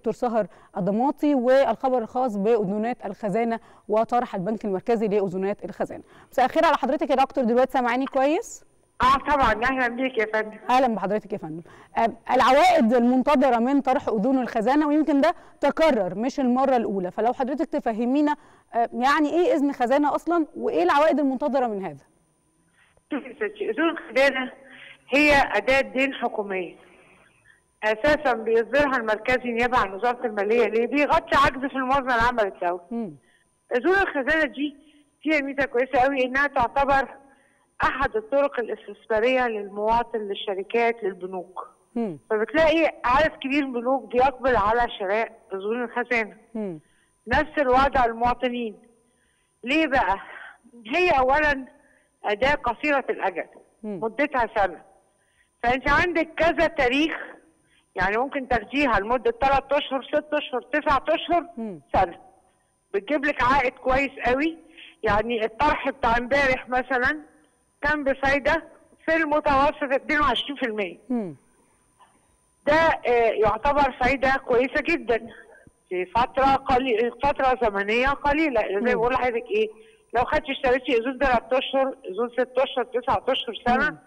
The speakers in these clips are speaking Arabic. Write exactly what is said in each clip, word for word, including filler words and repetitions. دكتور ساهر الدماطي، والخبر الخاص باذونات الخزانه وطرح البنك المركزي لاذونات الخزانه. مساء الخير على حضرتك يا دكتور، دلوقتي سامعاني كويس؟ اه طبعا، اهلا بيك يا فندم. اهلا بحضرتك يا فندم. العوائد المنتظره من طرح اذون الخزانه، ويمكن ده تكرر مش المره الاولى، فلو حضرتك تفهمينا يعني ايه اذن خزانه اصلا وايه العوائد المنتظره من هذا؟ اذون الخزانه هي اداه دين حكوميه اساسا بيصدرها المركزي نيابه عن وزاره الماليه، اللي بيغطي عجز في الموازنه العامه للدوله. اذون الخزانه دي فيها ميزه كويسه قوي، انها تعتبر احد الطرق الاستثماريه للمواطن، للشركات، للبنوك. مم. فبتلاقي عدد كبير من البنوك بيقبل على شراء اذون الخزانه. مم. نفس الوضع المواطنين. ليه بقى؟ هي اولا اداه قصيره الاجل، مم. مدتها سنه، فانت عندك كذا تاريخ يعني ممكن تاخديها لمده ثلاث اشهر، ست اشهر، تسعة اشهر، مم. سنه. بتجيب لك عائد كويس قوي، يعني الطرح بتاع امبارح مثلا كان بفايده في المتوسط اثنين وعشرين في المية. امم ده يعتبر فايده كويسه جدا في فتره قليله، فتره زمنيه قليله. زي ما بقول لحضرتك ايه، لو خدتي اشتريتي اذون ثلاث اشهر، اذون ست اشهر، تسعة اشهر، سنه،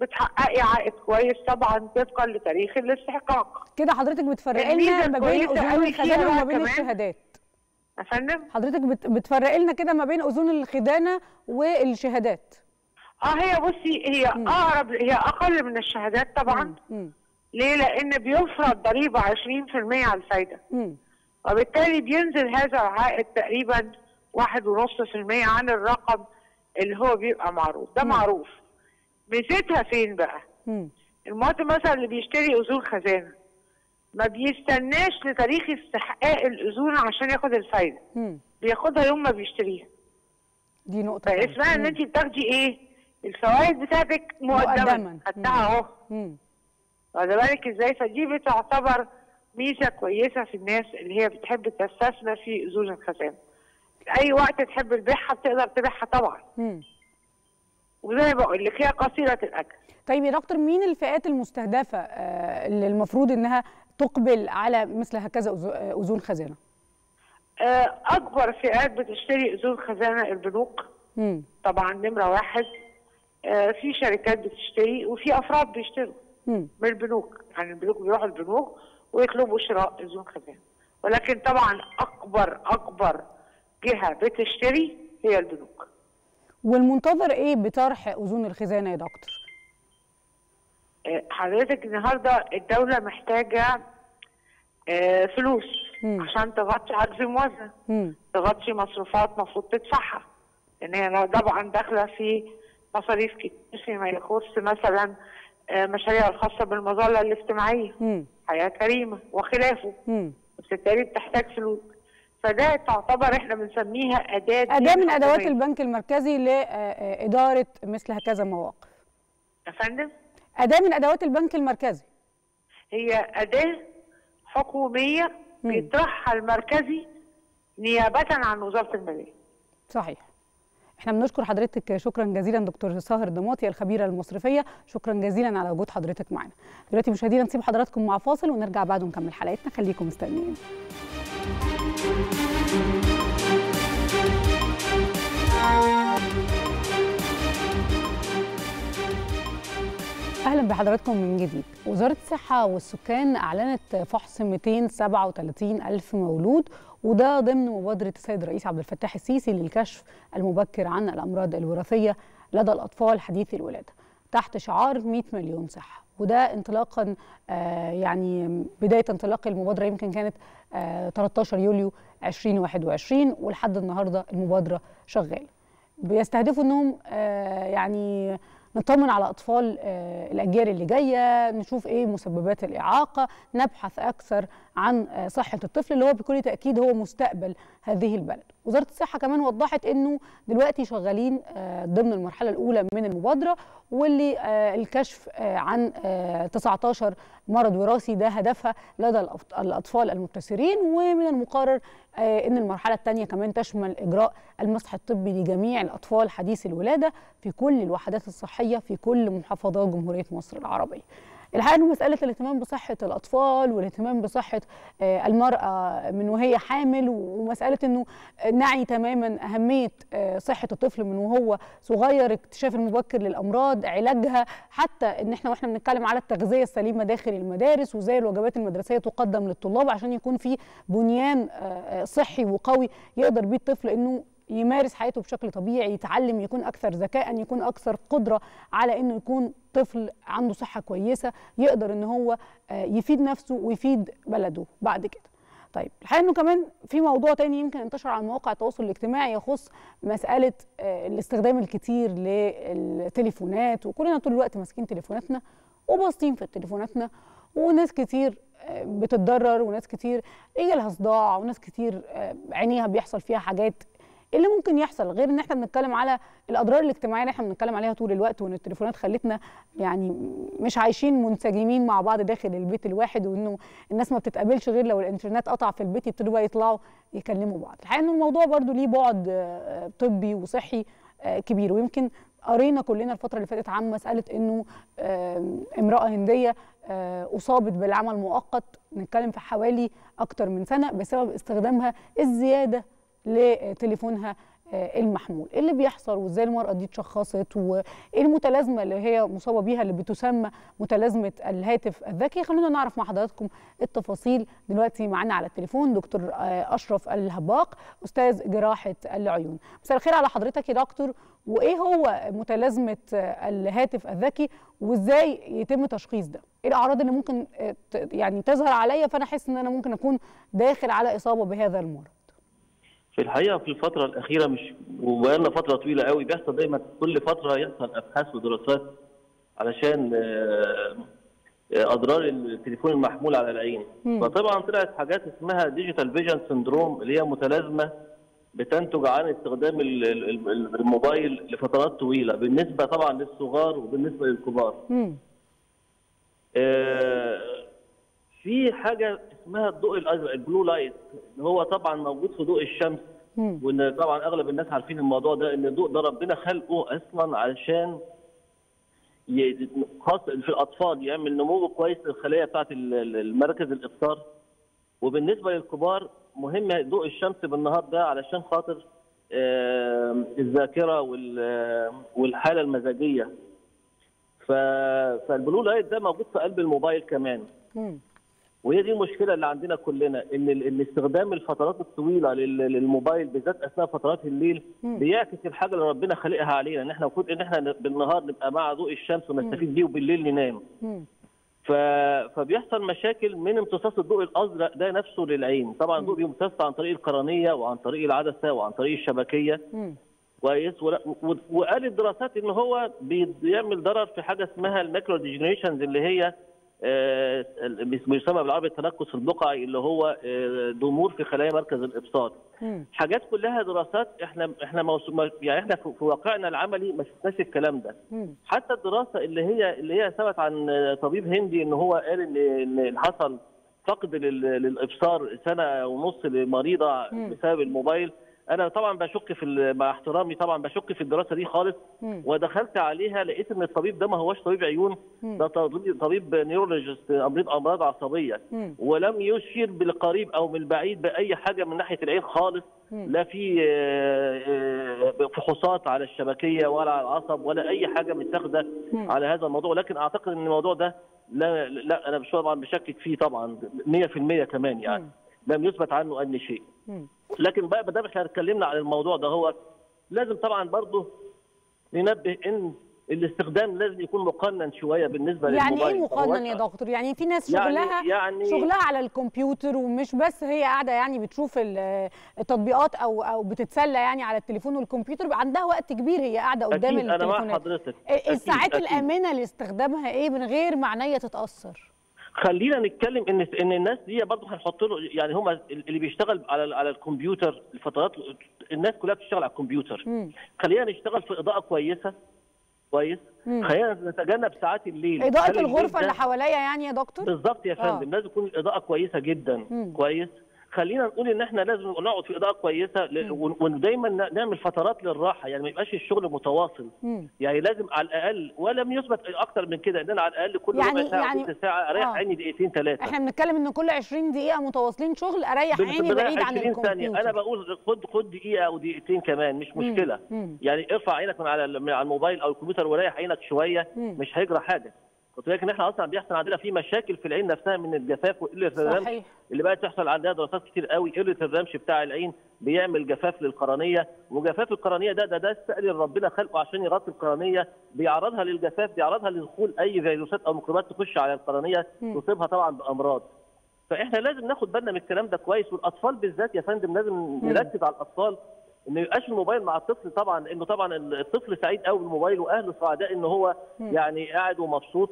بتحققي عائد كويس طبعا طبقا لتاريخ الاستحقاق. كده حضرتك بتفرقي لنا ما بين اذون الخزانه وما بين الشهادات يا فندم؟ حضرتك بتفرقي لنا كده ما بين اذون الخزانه والشهادات. اه هي بصي، هي اقرب، هي اقل من الشهادات طبعا. مم. ليه؟ لان بيفرض ضريبه عشرين في المية على الفايده. مم. وبالتالي بينزل هذا العائد تقريبا واحد فاصلة خمسة في المية عن الرقم اللي هو بيبقى معروف، ده مم. معروف. ميزتها فين بقى؟ مم. المواطن مثلا اللي بيشتري اذون خزانه ما بيستناش لتاريخ استحقاق الاذون عشان ياخد الفايده. مم. بياخدها يوم ما بيشتريها. دي نقطه فاسمها ان انت بتاخدي ايه؟ الفوائد بتاعتك مقدما، خدتها اهو، واخد بالك ازاي؟ فدي بتعتبر ميزه كويسه في الناس اللي هي بتحب تستثمر في اذون الخزانه. اي وقت تحب تبيعها بتقدر تبيعها طبعا. مم. وزي ما بقول لك هي قصيره الاجل. طيب يا دكتور، مين الفئات المستهدفه اللي المفروض انها تقبل على مثل هكذا اذون خزانه؟ اكبر فئات بتشتري اذون خزانه البنوك. مم. طبعا نمره واحد. في شركات بتشتري وفي افراد بيشتروا مم. من البنوك، يعني البنوك بيروحوا البنوك ويطلبوا شراء اذون خزانه، ولكن طبعا اكبر اكبر جهه بتشتري هي البنوك. والمنتظر ايه بطرح اذون الخزانه يا دكتور؟ حضرتك النهارده الدوله محتاجه فلوس مم. عشان تغطي عجز الموازنه، تغطي مصروفات مفروض تدفعها، لان هي طبعا داخله في مصاريف كتير فيما يخص مثلا مشاريع الخاصه بالمظله الاجتماعيه، حياه كريمه وخلافه، وبالتالي بتحتاج فلوس. فده تعتبر احنا بنسميها اداه اداه من ادوات البنك المركزي لاداره مثل هكذا مواقف. يا فندم؟ اداه من ادوات البنك المركزي. هي اداه حكوميه بيطرحها المركزي نيابه عن وزاره الماليه. صحيح. احنا بنشكر حضرتك، شكرا جزيلا دكتور ساهر الدماطي الخبيره المصرفيه، شكرا جزيلا على وجود حضرتك معنا. دلوقتي مشاهدينا نسيب حضراتكم مع فاصل ونرجع بعده نكمل حلقتنا، خليكم مستنيين. اهلا بحضراتكم من جديد. وزاره الصحه والسكان اعلنت فحص مئتين وسبعة وثلاثين ألف مولود، وده ضمن مبادره السيد الرئيس عبد الفتاح السيسي للكشف المبكر عن الامراض الوراثيه لدى الاطفال حديثي الولاده تحت شعار مئة مليون صحه. وده انطلاقا آه يعني بدايه انطلاق المبادره يمكن كانت آه ثلاثة عشر يوليو ألفين وواحد وعشرين، ولحد النهارده المبادره شغاله. بيستهدفوا انهم آه يعني نطمن على أطفال الأجيال اللي جاية، نشوف إيه مسببات الإعاقة، نبحث أكثر عن صحة الطفل اللي هو بكل تأكيد هو مستقبل هذه البلد. وزارة الصحة كمان وضحت إنه دلوقتي شغالين ضمن المرحلة الأولى من المبادرة، واللي الكشف عن تسعة عشر مرض وراثي، ده هدفها لدى الأطفال المبتسرين. ومن المقرر إن المرحلة الثانية كمان تشمل إجراء المسح الطبي لجميع الأطفال حديثي الولادة في كل الوحدات الصحية في كل محافظات جمهورية مصر العربية. الحقيقه ان مساله الاهتمام بصحه الاطفال والاهتمام بصحه المراه من وهي حامل، ومساله انه نعي تماما اهميه صحه الطفل من وهو صغير، اكتشاف المبكر للامراض، علاجها، حتى ان احنا واحنا بنتكلم على التغذيه السليمه داخل المدارس وازاي الوجبات المدرسيه تقدم للطلاب عشان يكون في بنيان صحي وقوي يقدر بيه الطفل انه يمارس حياته بشكل طبيعي، يتعلم، يكون اكثر ذكاء، يكون اكثر قدره على انه يكون طفل عنده صحه كويسه يقدر ان هو يفيد نفسه ويفيد بلده بعد كده. طيب الحقيقه انه كمان في موضوع تاني يمكن انتشر على مواقع التواصل الاجتماعي يخص مساله الاستخدام الكتير للتليفونات، وكلنا طول الوقت ماسكين تليفوناتنا وباصين في تليفوناتنا، وناس كتير بتتضرر، وناس كتير يجي لها صداع، وناس كتير عينيها بيحصل فيها حاجات. اللي ممكن يحصل غير ان احنا بنتكلم على الاضرار الاجتماعيه اللي احنا بنتكلم عليها طول الوقت، وان التليفونات خلتنا يعني مش عايشين منسجمين مع بعض داخل البيت الواحد، وانه الناس ما بتتقابلش غير لو الانترنت قطع في البيت يبتدوا بقى يطلعوا يكلموا بعض. الحقيقه ان الموضوع برضو ليه بعد طبي وصحي كبير، ويمكن قرينا كلنا الفتره اللي فاتت عن مساله انه امراه هنديه اصابت بالعمى المؤقت، نتكلم في حوالي اكتر من سنه، بسبب استخدامها الزياده لتليفونها المحمول. ايه اللي بيحصل وازاي المرأة دي اتشخصت وايه المتلازمة اللي هي مصابة بيها اللي بتسمى متلازمة الهاتف الذكي؟ خلونا نعرف مع حضراتكم التفاصيل دلوقتي. معانا على التليفون دكتور أشرف الهباق، أستاذ جراحة العيون. مساء الخير على حضرتك يا دكتور. وايه هو متلازمة الهاتف الذكي وازاي يتم تشخيص ده؟ ايه الأعراض اللي ممكن يعني تظهر عليا فأنا أحس إن أنا ممكن أكون داخل على إصابة بهذا المرض؟ في الحقيقه في الفتره الاخيره مش وبقالنا فتره طويله قوي بيحصل دايما كل فتره يحصل ابحاث ودراسات علشان اضرار التليفون المحمول على العين. فطبعا طلعت حاجات اسمها ديجيتال فيجن سندروم، اللي هي متلازمه بتنتج عن استخدام الموبايل لفترات طويله، بالنسبه طبعا للصغار وبالنسبه للكبار. في حاجه اسمها الضوء الازرق، البلو لايت، اللي هو طبعا موجود في ضوء الشمس، وان طبعا اغلب الناس عارفين الموضوع ده، ان الضوء ده ربنا خلقه اصلا علشان خاصه في الاطفال يعمل نمو كويس للخلايا بتاعه المركز الابصار، وبالنسبه للكبار مهم ضوء الشمس بالنهار ده علشان خاطر الذاكره والحاله المزاجيه. فالبلو لايت ده موجود في قلب الموبايل كمان. وهي دي المشكله اللي عندنا كلنا، ان الاستخدام الفترات الطويله للموبايل بالذات اثناء فترات الليل بيعكس الحاجه اللي ربنا خلقها علينا، ان احنا المفروض ان احنا بالنهار نبقى مع ضوء الشمس ونستفيد بيه وبالليل ننام. ف... فبيحصل مشاكل من امتصاص الضوء الازرق ده نفسه للعين، طبعا الضوء بيمتص عن طريق القرنيه وعن طريق العدسه وعن طريق الشبكيه. كويس. وقال الدراسات ان هو بيعمل ضرر في حاجه اسمها الميكروديجنريشنز، اللي هي آه بيسمى بالعربي التنكس البقعي، اللي هو آه ضمور في خلايا مركز الابصار. حاجات كلها دراسات احنا احنا يعني احنا في واقعنا العملي ما شفناش الكلام ده. مم. حتى الدراسه اللي هي اللي هي ثبت عن طبيب هندي ان هو قال ان ان حصل فقد للابصار سنه ونص لمريضه بسبب الموبايل. انا طبعا بشك في مع احترامي طبعا بشك في الدراسه دي خالص. مم. ودخلت عليها لقيت ان الطبيب ده ما هوش طبيب عيون، مم. ده طبيب نيورولوجيست، امراض امراض عصبيه، مم. ولم يشير بالقريب او من البعيد باي حاجه من ناحيه العين خالص. مم. لا في فحوصات على الشبكيه ولا على العصب ولا اي حاجه متاخده على هذا الموضوع، لكن اعتقد ان الموضوع ده لا لا انا مش طبعا بشكك فيه طبعا مية في المية كمان، يعني مم. لم يثبت عنه أي شيء. مم. لكن بقى بدل ما احنا اتكلمنا عن الموضوع ده، هو لازم طبعا برضه ننبه ان الاستخدام لازم يكون مقنن شويه بالنسبه يعني للموبايل. يعني ايه مقنن يا دكتور؟ يعني في ناس يعني شغلها يعني شغلها على الكمبيوتر، ومش بس هي قاعده يعني بتشوف التطبيقات او او بتتسلى يعني على التليفون والكمبيوتر، عندها وقت كبير هي قاعده قدام التليفونات. انا مع حضرتك. الساعات الامنه لاستخدامها ايه من غير ما عينيا تتاثر؟ خلينا نتكلم ان ان الناس دي برضه هنحط له يعني هم اللي بيشتغل على على الكمبيوتر الفترات، الناس كلها بتشتغل على الكمبيوتر. مم. خلينا نشتغل في اضاءه كويسه. كويس. مم. خلينا نتجنب ساعات الليل، اضاءه الغرفه اللي حواليا يعني يا دكتور. بالظبط يا فندم. آه. لازم تكون الاضاءه كويسه جدا. مم. كويس. خلينا نقول ان احنا لازم نقعد في اضاءه كويسه ودايما نعمل فترات للراحه، يعني ما يبقاش الشغل متواصل، يعني لازم على الاقل ولم يثبت اكتر من كده ان انا على الاقل كل ربع ساعه يعني كل ساعه اريح آه. عيني دقيقتين ثلاثه. احنا بنتكلم ان كل عشرين دقيقه متواصلين شغل اريح عيني بعيد عن الكمبيوتر. انا بقول خد خد دقيقه او دقيقتين كمان مش مشكله، مم. يعني ارفع عينك من على على الموبايل او الكمبيوتر وريح عينك شويه، مم. مش هيجرى حاجه. قلت لك ان احنا اصلا بيحصل عندنا في مشاكل في العين نفسها من الجفاف وقله الرمش اللي بقت تحصل عندها دراسات كتير قوي. قله الرمش بتاع العين بيعمل جفاف للقرنيه، وجفاف القرنيه ده ده ده السائل اللي ربنا خلقه عشان يغطي القرنيه بيعرضها للجفاف، بيعرضها لدخول اي فيروسات او ميكروبات تخش على القرنيه تصيبها طبعا بامراض. فاحنا لازم ناخد بالنا من الكلام ده كويس، والاطفال بالذات يا فندم لازم نركز على الاطفال ان ما يبقاش الموبايل مع الطفل طبعا، لانه طبعا الطفل سعيد قوي بالموبايل واهله سعداء ان هو يعني قاعد ومبسوط،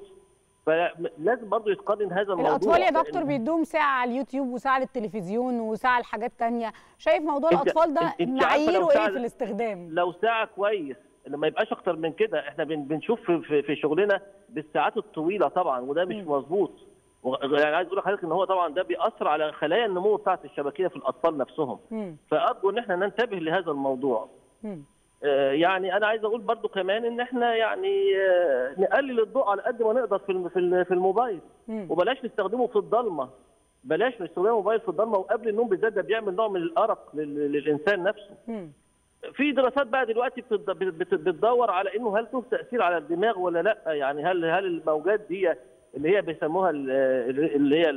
فلازم برضه يتقنن هذا الموضوع. الاطفال يا دكتور بيدوهم ساعه على اليوتيوب وساعه للتلفزيون وساعه لحاجات ثانيه، شايف موضوع الاطفال ده معاييره ايه في الاستخدام؟ لو ساعه كويس، ما يبقاش اكتر من كده. احنا بنشوف في شغلنا بالساعات الطويله طبعا وده مش مظبوط، يعني عايز اقول لحضرتك ان هو طبعا ده بيأثر على خلايا النمو بتاعت الشبكيه في الاطفال نفسهم، فارجو ان احنا ننتبه لهذا الموضوع. آه يعني انا عايز اقول برضو كمان ان احنا يعني آه نقلل الضوء على قد ما نقدر في في الموبايل، مم. وبلاش نستخدمه في الضلمه، بلاش نستخدم الموبايل في الضلمه وقبل النوم بالذات، ده بيعمل نوع من الارق للانسان نفسه. مم. في دراسات بقى دلوقتي بتدور على انه هل له تاثير على الدماغ ولا لا، يعني هل هل الموجات دي اللي هي بيسموها اللي هي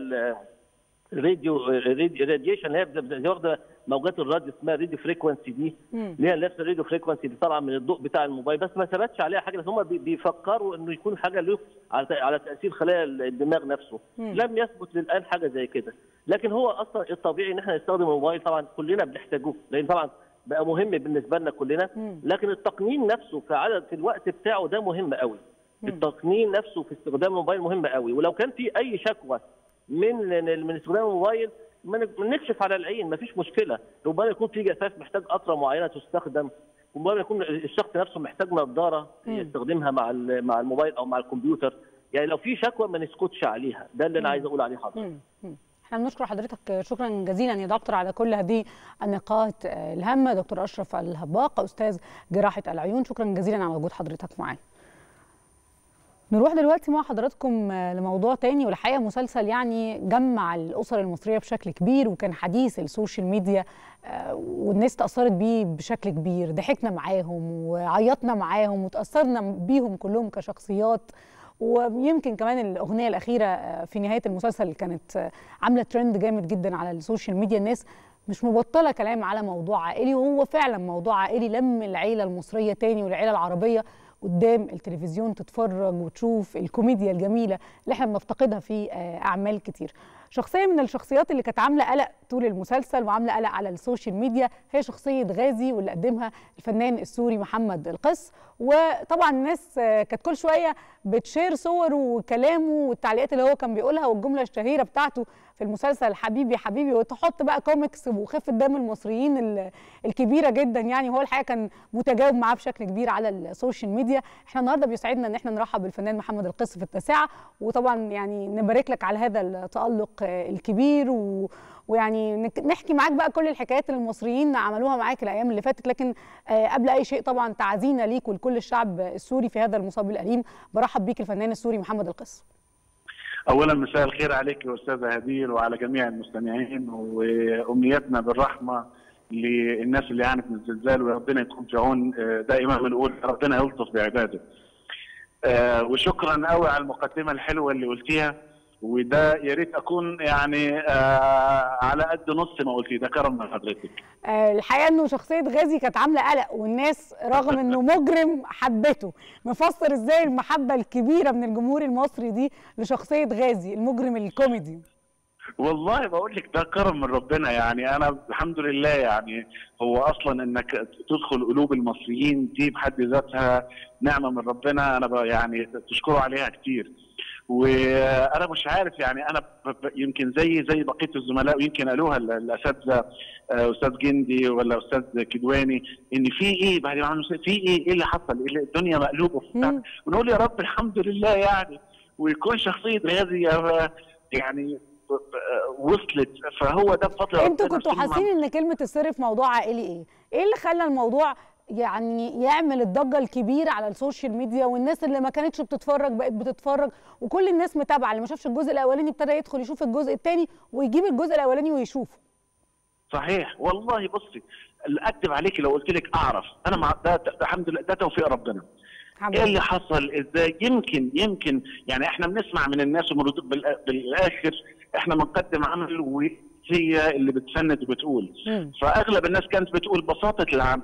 الراديو الراديشن اللي هي واخده موجات الراديو اسمها الراديو فريكونسي دي، اللي هي نفس الراديو فريكونسي دي طالعه من الضوء بتاع الموبايل، بس ما ثبتش عليها حاجه، بس هم بيفكروا انه يكون حاجه له على تاثير خلايا الدماغ نفسه. مم. لم يثبت للان حاجه زي كده، لكن هو اصلا الطبيعي ان احنا نستخدم الموبايل طبعا كلنا بنحتاجوه لان طبعا بقى مهم بالنسبه لنا كلنا، لكن التقنين نفسه في عدد الوقت بتاعه ده مهم قوي. التقنين نفسه في استخدام الموبايل مهم قوي، ولو كان في اي شكوى من من استخدام الموبايل نكشف على العين، مفيش مشكله. ربما يكون في جفاف محتاج قطره معينه تستخدم، ربما يكون الشخص نفسه محتاج نظاره يستخدمها مع مع الموبايل او مع الكمبيوتر، يعني لو في شكوى ما نسكتش عليها، ده اللي انا عايز اقول عليه حضرتك. احنا بنشكر حضرتك شكرا جزيلا يا دكتور على كل هذه النقاط الهامه، دكتور اشرف الهباق استاذ جراحه العيون، شكرا جزيلا على وجود حضرتك معانا. نروح دلوقتي مع حضراتكم لموضوع تاني، والحقيقه مسلسل يعني جمع الاسر المصريه بشكل كبير، وكان حديث السوشيال ميديا والناس تاثرت بيه بشكل كبير، ضحكنا معاهم وعيطنا معاهم وتاثرنا بيهم كلهم كشخصيات، ويمكن كمان الاغنيه الاخيره في نهايه المسلسل كانت عامله ترند جامد جدا على السوشيال ميديا، الناس مش مبطله كلام على موضوع عائلي، وهو فعلا موضوع عائلي لم العيله المصريه تاني والعيله العربيه قدام التلفزيون تتفرج وتشوف الكوميديا الجميله اللي احنا بنفتقدها في اعمال كتير. شخصيه من الشخصيات اللي كانت عامله قلق طول المسلسل وعامله قلق على السوشيال ميديا هي شخصيه غازي، واللي قدمها الفنان السوري محمد القص، وطبعا الناس كانت كل شويه بتشير صوره وكلامه والتعليقات اللي هو كان بيقولها والجمله الشهيره بتاعته في المسلسل حبيبي حبيبي، وتحط بقى كوميكس وخفه دم المصريين الكبيره جدا، يعني هو الحقيقه كان متجاوب معاه بشكل كبير على السوشيال ميديا. احنا النهارده بيسعدنا ان احنا نرحب بالفنان محمد القص في التاسعه، وطبعا يعني نبارك لك على هذا التالق الكبير و... ويعني نحكي معاك بقى كل الحكايات اللي المصريين عملوها معاك الايام اللي فاتت، لكن قبل اي شيء طبعا تعزينا ليك ولكل الشعب السوري في هذا المصاب الاليم. برحب بيك الفنان السوري محمد القص. اولا مساء الخير عليك يا استاذه هدير وعلى جميع المستمعين، وامنياتنا بالرحمه للناس اللي عانت من الزلزال، وربنا يكون في عون دائما، بنقول ربنا يلطف بعباده. آه وشكرا قوي على المقدمه الحلوه اللي قلتيها، وده يا ريت اكون يعني آه على قد نص ما قلتيه، ده كرم من حضرتك. آه الحقيقه انه شخصيه غازي كانت عامله قلق، والناس رغم انه مجرم حبته. مفسر ازاي المحبه الكبيره من الجمهور المصري دي لشخصيه غازي المجرم الكوميدي؟ والله بقول لك ده كرم من ربنا، يعني انا الحمد لله، يعني هو اصلا انك تدخل قلوب المصريين دي بحد ذاتها نعمه من ربنا، انا يعني تشكره عليها كتير. وانا مش عارف، يعني انا يمكن زي زي بقيه الزملاء، ويمكن قالوها الاساتذه استاذ جندي ولا استاذ كدواني، ان في ايه بعد ما في ايه ايه اللي حصل، الدنيا مقلوبه وبتاع، ونقول يا رب الحمد لله يعني، ويكون شخصيه غازي يعني وصلت. فهو ده بفضل ربنا. انتوا كنتوا حاسين ان كلمه السر في موضوع عائلي ايه؟ ايه اللي خلى الموضوع يعني يعمل الضجه الكبيره على السوشيال ميديا، والناس اللي ما كانتش بتتفرج بقت بتتفرج، وكل الناس متابعه، اللي ما شافش الجزء الاولاني ابتدى يدخل يشوف الجزء الثاني ويجيب الجزء الاولاني ويشوفه؟ صحيح والله. بصي اكذب عليكي لو قلت لك اعرف انا مع ده، الحمد لله ده توفيق ربنا. ايه اللي حصل ازاي؟ يمكن يمكن يعني احنا بنسمع من الناس ومردود بالاخر احنا بنقدم عمل وهي اللي بتسند وبتقول. فاغلب الناس كانت بتقول ببساطه العمل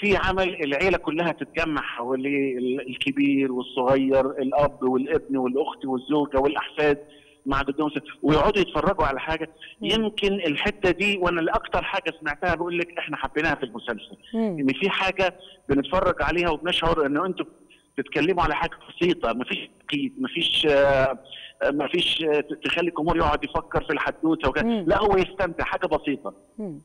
في عمل العيله كلها تتجمع حواليه، الكبير والصغير، الاب والابن والاخت والزوجه والاحفاد مع جدهم، ويقعدوا يتفرجوا على حاجه. يمكن الحته دي وانا الاكثر حاجه سمعتها بقول لك احنا حبيناها في المسلسل، ان في حاجه بنتفرج عليها وبنشعر انه انتوا بتتكلموا على حاجه بسيطه، مفيش تقييد، مفيش آه مفيش آه تخلي الجمهور يقعد يفكر في الحدوته وكده، لا هو يستمتع حاجه بسيطه. مم.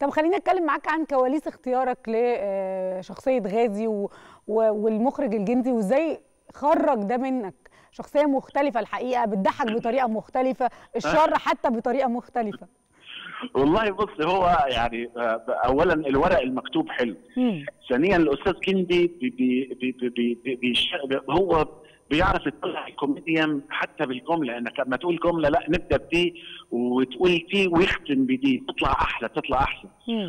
طب خليني اتكلم معاك عن كواليس اختيارك لشخصيه غازي و... و... والمخرج الجندي، وازاي خرج ده منك شخصيه مختلفه الحقيقه، بتضحك بطريقه مختلفه، الشر حتى بطريقه مختلفه. والله بص، هو يعني اولا الورق المكتوب حلو، ثانيا الاستاذ كندي بي بي بي بي بي هو بيعرف يطلع الكوميديان حتى بالجمله، انك لما تقول جمله لا نبدا بدي وتقول دي ويختم بدي، تطلع احلى تطلع احسن.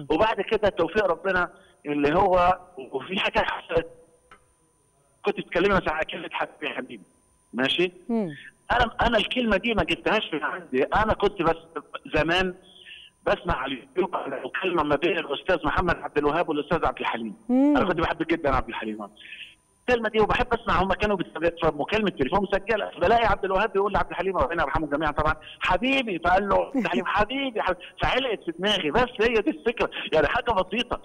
وبعد كده توفيق ربنا اللي هو وفي حاجه حصلت كنت بتكلمها ساعه كلمه حبيبي يا حبيبي ماشي؟ مم. انا انا الكلمه دي ما جبتهاش من عندي، انا كنت بس زمان بسمع على اليوتيوب مكالمه ما بين الاستاذ محمد عبد الوهاب والاستاذ عبد الحليم. مم. انا كنت بحب جدا عبد الحليم الكلمه دي وبحب اسمع، هم كانوا في مكالمه تليفون مسجله، بلاقي عبد الوهاب بيقول لعبد الحليم ربنا يرحمهم جميعا طبعا حبيبي، فقال له عبد الحليم حبيبي، حبيبي فعلقت في دماغي، بس هي دي الفكره يعني حاجه بسيطه.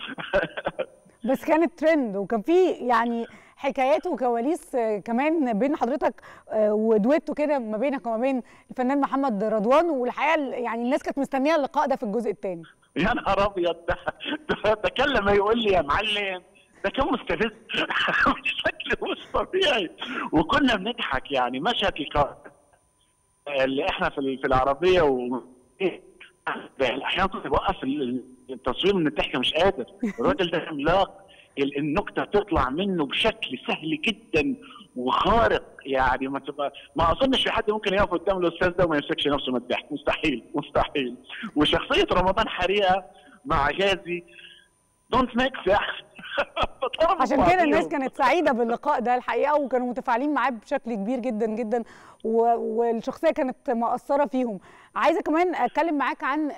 بس كانت ترند، وكان في يعني حكايات وكواليس كمان بين حضرتك ودويتو كده ما بينك وما بين الفنان محمد رضوان، والحقيقه يعني الناس كانت مستنيه اللقاء ده في الجزء الثاني. يا نهار ابيض، ده كان لما يقول لي يا معلم ده كان مستفز شكله مش طبيعي، وكنا بنضحك يعني. مشهد اللي احنا في في العربيه و احيانا كنت بوقف التصوير من الضحك مش قادر، الراجل ده عملاق، النكته تطلع منه بشكل سهل جدا وخارق يعني، ما تبقى ما اظنش في حد ممكن يقف قدام الاستاذ ده وما يمسكش نفسه من الضحك، مستحيل مستحيل. وشخصيه رمضان حريقه مع غازي دونت ميك عشان كده الناس كانت سعيده باللقاء ده الحقيقه، وكانوا متفاعلين معاه بشكل كبير جدا جدا، والشخصيه كانت مأثره فيهم. عايزه كمان اتكلم معاك عن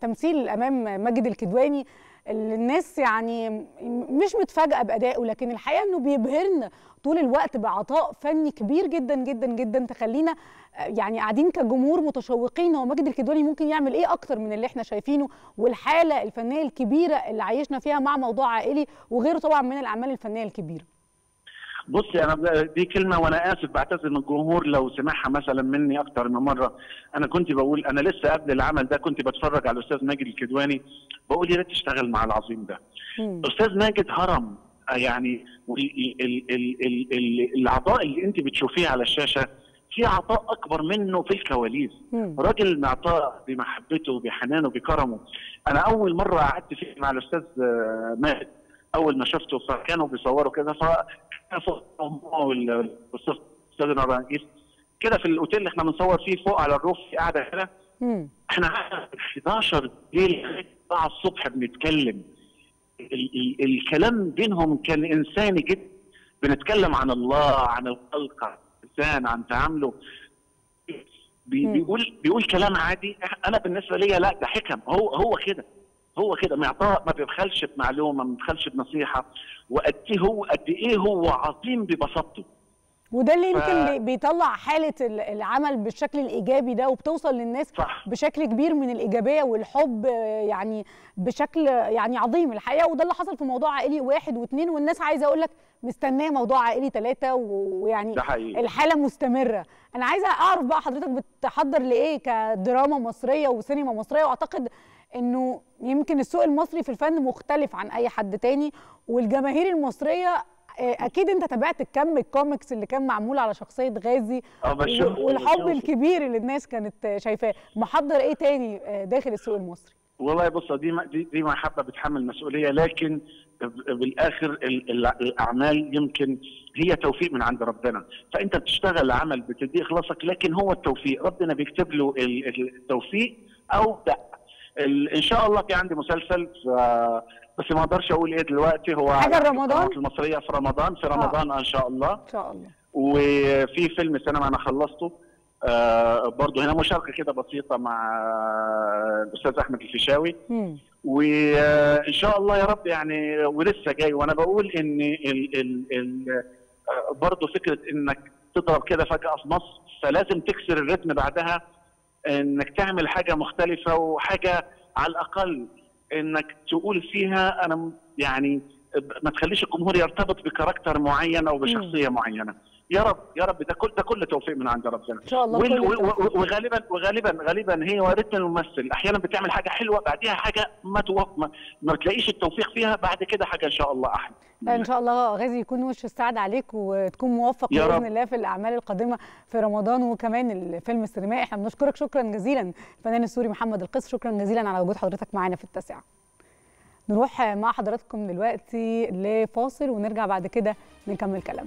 تمثيل امام ماجد الكدواني، اللي الناس يعني مش متفاجئه بادائه، لكن الحقيقه انه بيبهرنا طول الوقت بعطاء فني كبير جدا جدا جدا، تخلينا يعني قاعدين كجمهور متشوقين هو ماجد الكدواني ممكن يعمل ايه اكتر من اللي احنا شايفينه، والحاله الفنيه الكبيره اللي عايشنا فيها مع موضوع عائلي وغيره طبعا من الاعمال الفنيه الكبيره. بصي انا دي كلمه وانا اسف بعتذر من الجمهور لو سمعها مثلا مني اكتر من مره، انا كنت بقول انا لسه قبل العمل ده كنت بتفرج على الاستاذ ماجد الكدواني بقول يا ريت تشتغل مع العظيم ده. مم. استاذ ماجد هرم يعني، العطاء اللي انت بتشوفيه على الشاشه في عطاء اكبر منه في الكواليس، راجل معطاء بمحبته بحنانه بكرمه. انا اول مره قعدت فيه مع الاستاذ ماجد اول ما شفته فكانوا بيصوروا كده، فاحنا فوق والاستاذ استاذنا رئيس كده في الاوتيل اللي احنا بنصور فيه فوق على الروف قاعده كده، احنا قاعده احداشر بالليل لسبعة الصبح بنتكلم. ال ال الكلام بينهم كان انساني جدا، بنتكلم عن الله عن الخلق عن الانسان عن تعامله، بي بيقول بيقول كلام عادي، انا بالنسبه ليا لا ده حكم، هو هو كده هو كده معطاء، ما بيبخلش بمعلومه ما بيبخلش بنصيحه، وقد ايه هو قد ايه هو عظيم ببساطته. وده اللي يمكن ف... بيطلع حاله العمل بالشكل الايجابي ده، وبتوصل للناس صح. بشكل كبير من الايجابيه والحب يعني بشكل يعني عظيم الحقيقه، وده اللي حصل في موضوع عائلي واحد واثنين، والناس عايزه اقول لك مستنيه موضوع عائلي ثلاثه، ويعني الحاله مستمره. انا عايزه اعرف بقى حضرتك بتحضر لايه كدراما مصريه وسينما مصريه، واعتقد انه يمكن السوق المصري في الفن مختلف عن اي حد تاني، والجماهير المصريه اكيد انت تابعت الكم الكوميكس اللي كان معمول على شخصيه غازي والحب الكبير اللي الناس كانت شايفاه، محضر ايه تاني داخل السوق المصري؟ والله بص، دي دي محبه بتحمل مسؤوليه، لكن بالاخر الاعمال يمكن هي توفيق من عند ربنا، فانت بتشتغل عمل بتدي اخلاصك، لكن هو التوفيق ربنا بيكتب له التوفيق او لا. ان شاء الله في عندي مسلسل، بس ما اقدرش اقول ايه دلوقتي، هو حاجه رمضان المصريه في رمضان في رمضان آه. ان شاء الله ان شاء الله. وفي فيلم سينما انا خلصته آه برضه، هنا مشاركه كده بسيطه مع الاستاذ احمد الفيشاوي، وان شاء الله يا رب يعني، ولسه جاي. وانا بقول ان ال ال ال برضه فكره انك تضرب كده فجاه في مصر، فلازم تكسر الريتم بعدها، انك تعمل حاجه مختلفه وحاجه على الاقل انك تقول فيها انا يعني، ما تخليش الجمهور يرتبط بكاركتر معين او بشخصيه مم. معينه. يا رب يا رب، ده كل ده كل توفيق من عند ربنا ان شاء الله. وغالبا وغالبا غالبا هي وريتنا الممثل، احيانا بتعمل حاجه حلوه بعديها حاجه ما توفق، ما تلاقيش التوفيق فيها، بعد كده حاجه ان شاء الله احلى. ان شاء الله غازي يكون وش السعاده عليك، وتكون موفق باذن الله في الاعمال القادمه في رمضان وكمان الفيلم السينمائي. احنا بنشكرك شكرا جزيلا الفنان السوري محمد القص، شكرا جزيلا على وجود حضرتك معانا في التاسعه. نروح مع حضراتكم دلوقتي لفاصل ونرجع بعد كده نكمل كلام.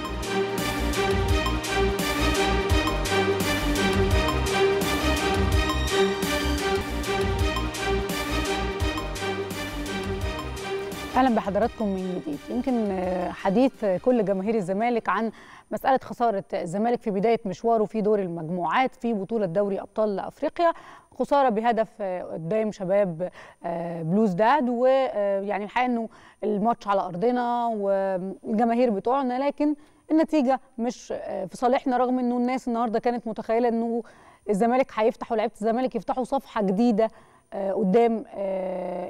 اهلا بحضراتكم من جديد. يمكن حديث كل جماهير الزمالك عن مساله خساره الزمالك في بدايه مشواره في دور المجموعات في بطوله دوري ابطال افريقيا، خساره بهدف قدام شباب بلوزداد، ويعني الحقيقه انه الماتش على ارضنا والجماهير بتوعنا، لكن النتيجه مش في صالحنا، رغم انه الناس النهارده كانت متخيله انه الزمالك هيفتحوا لعيبه الزمالك يفتحوا صفحه جديده قدام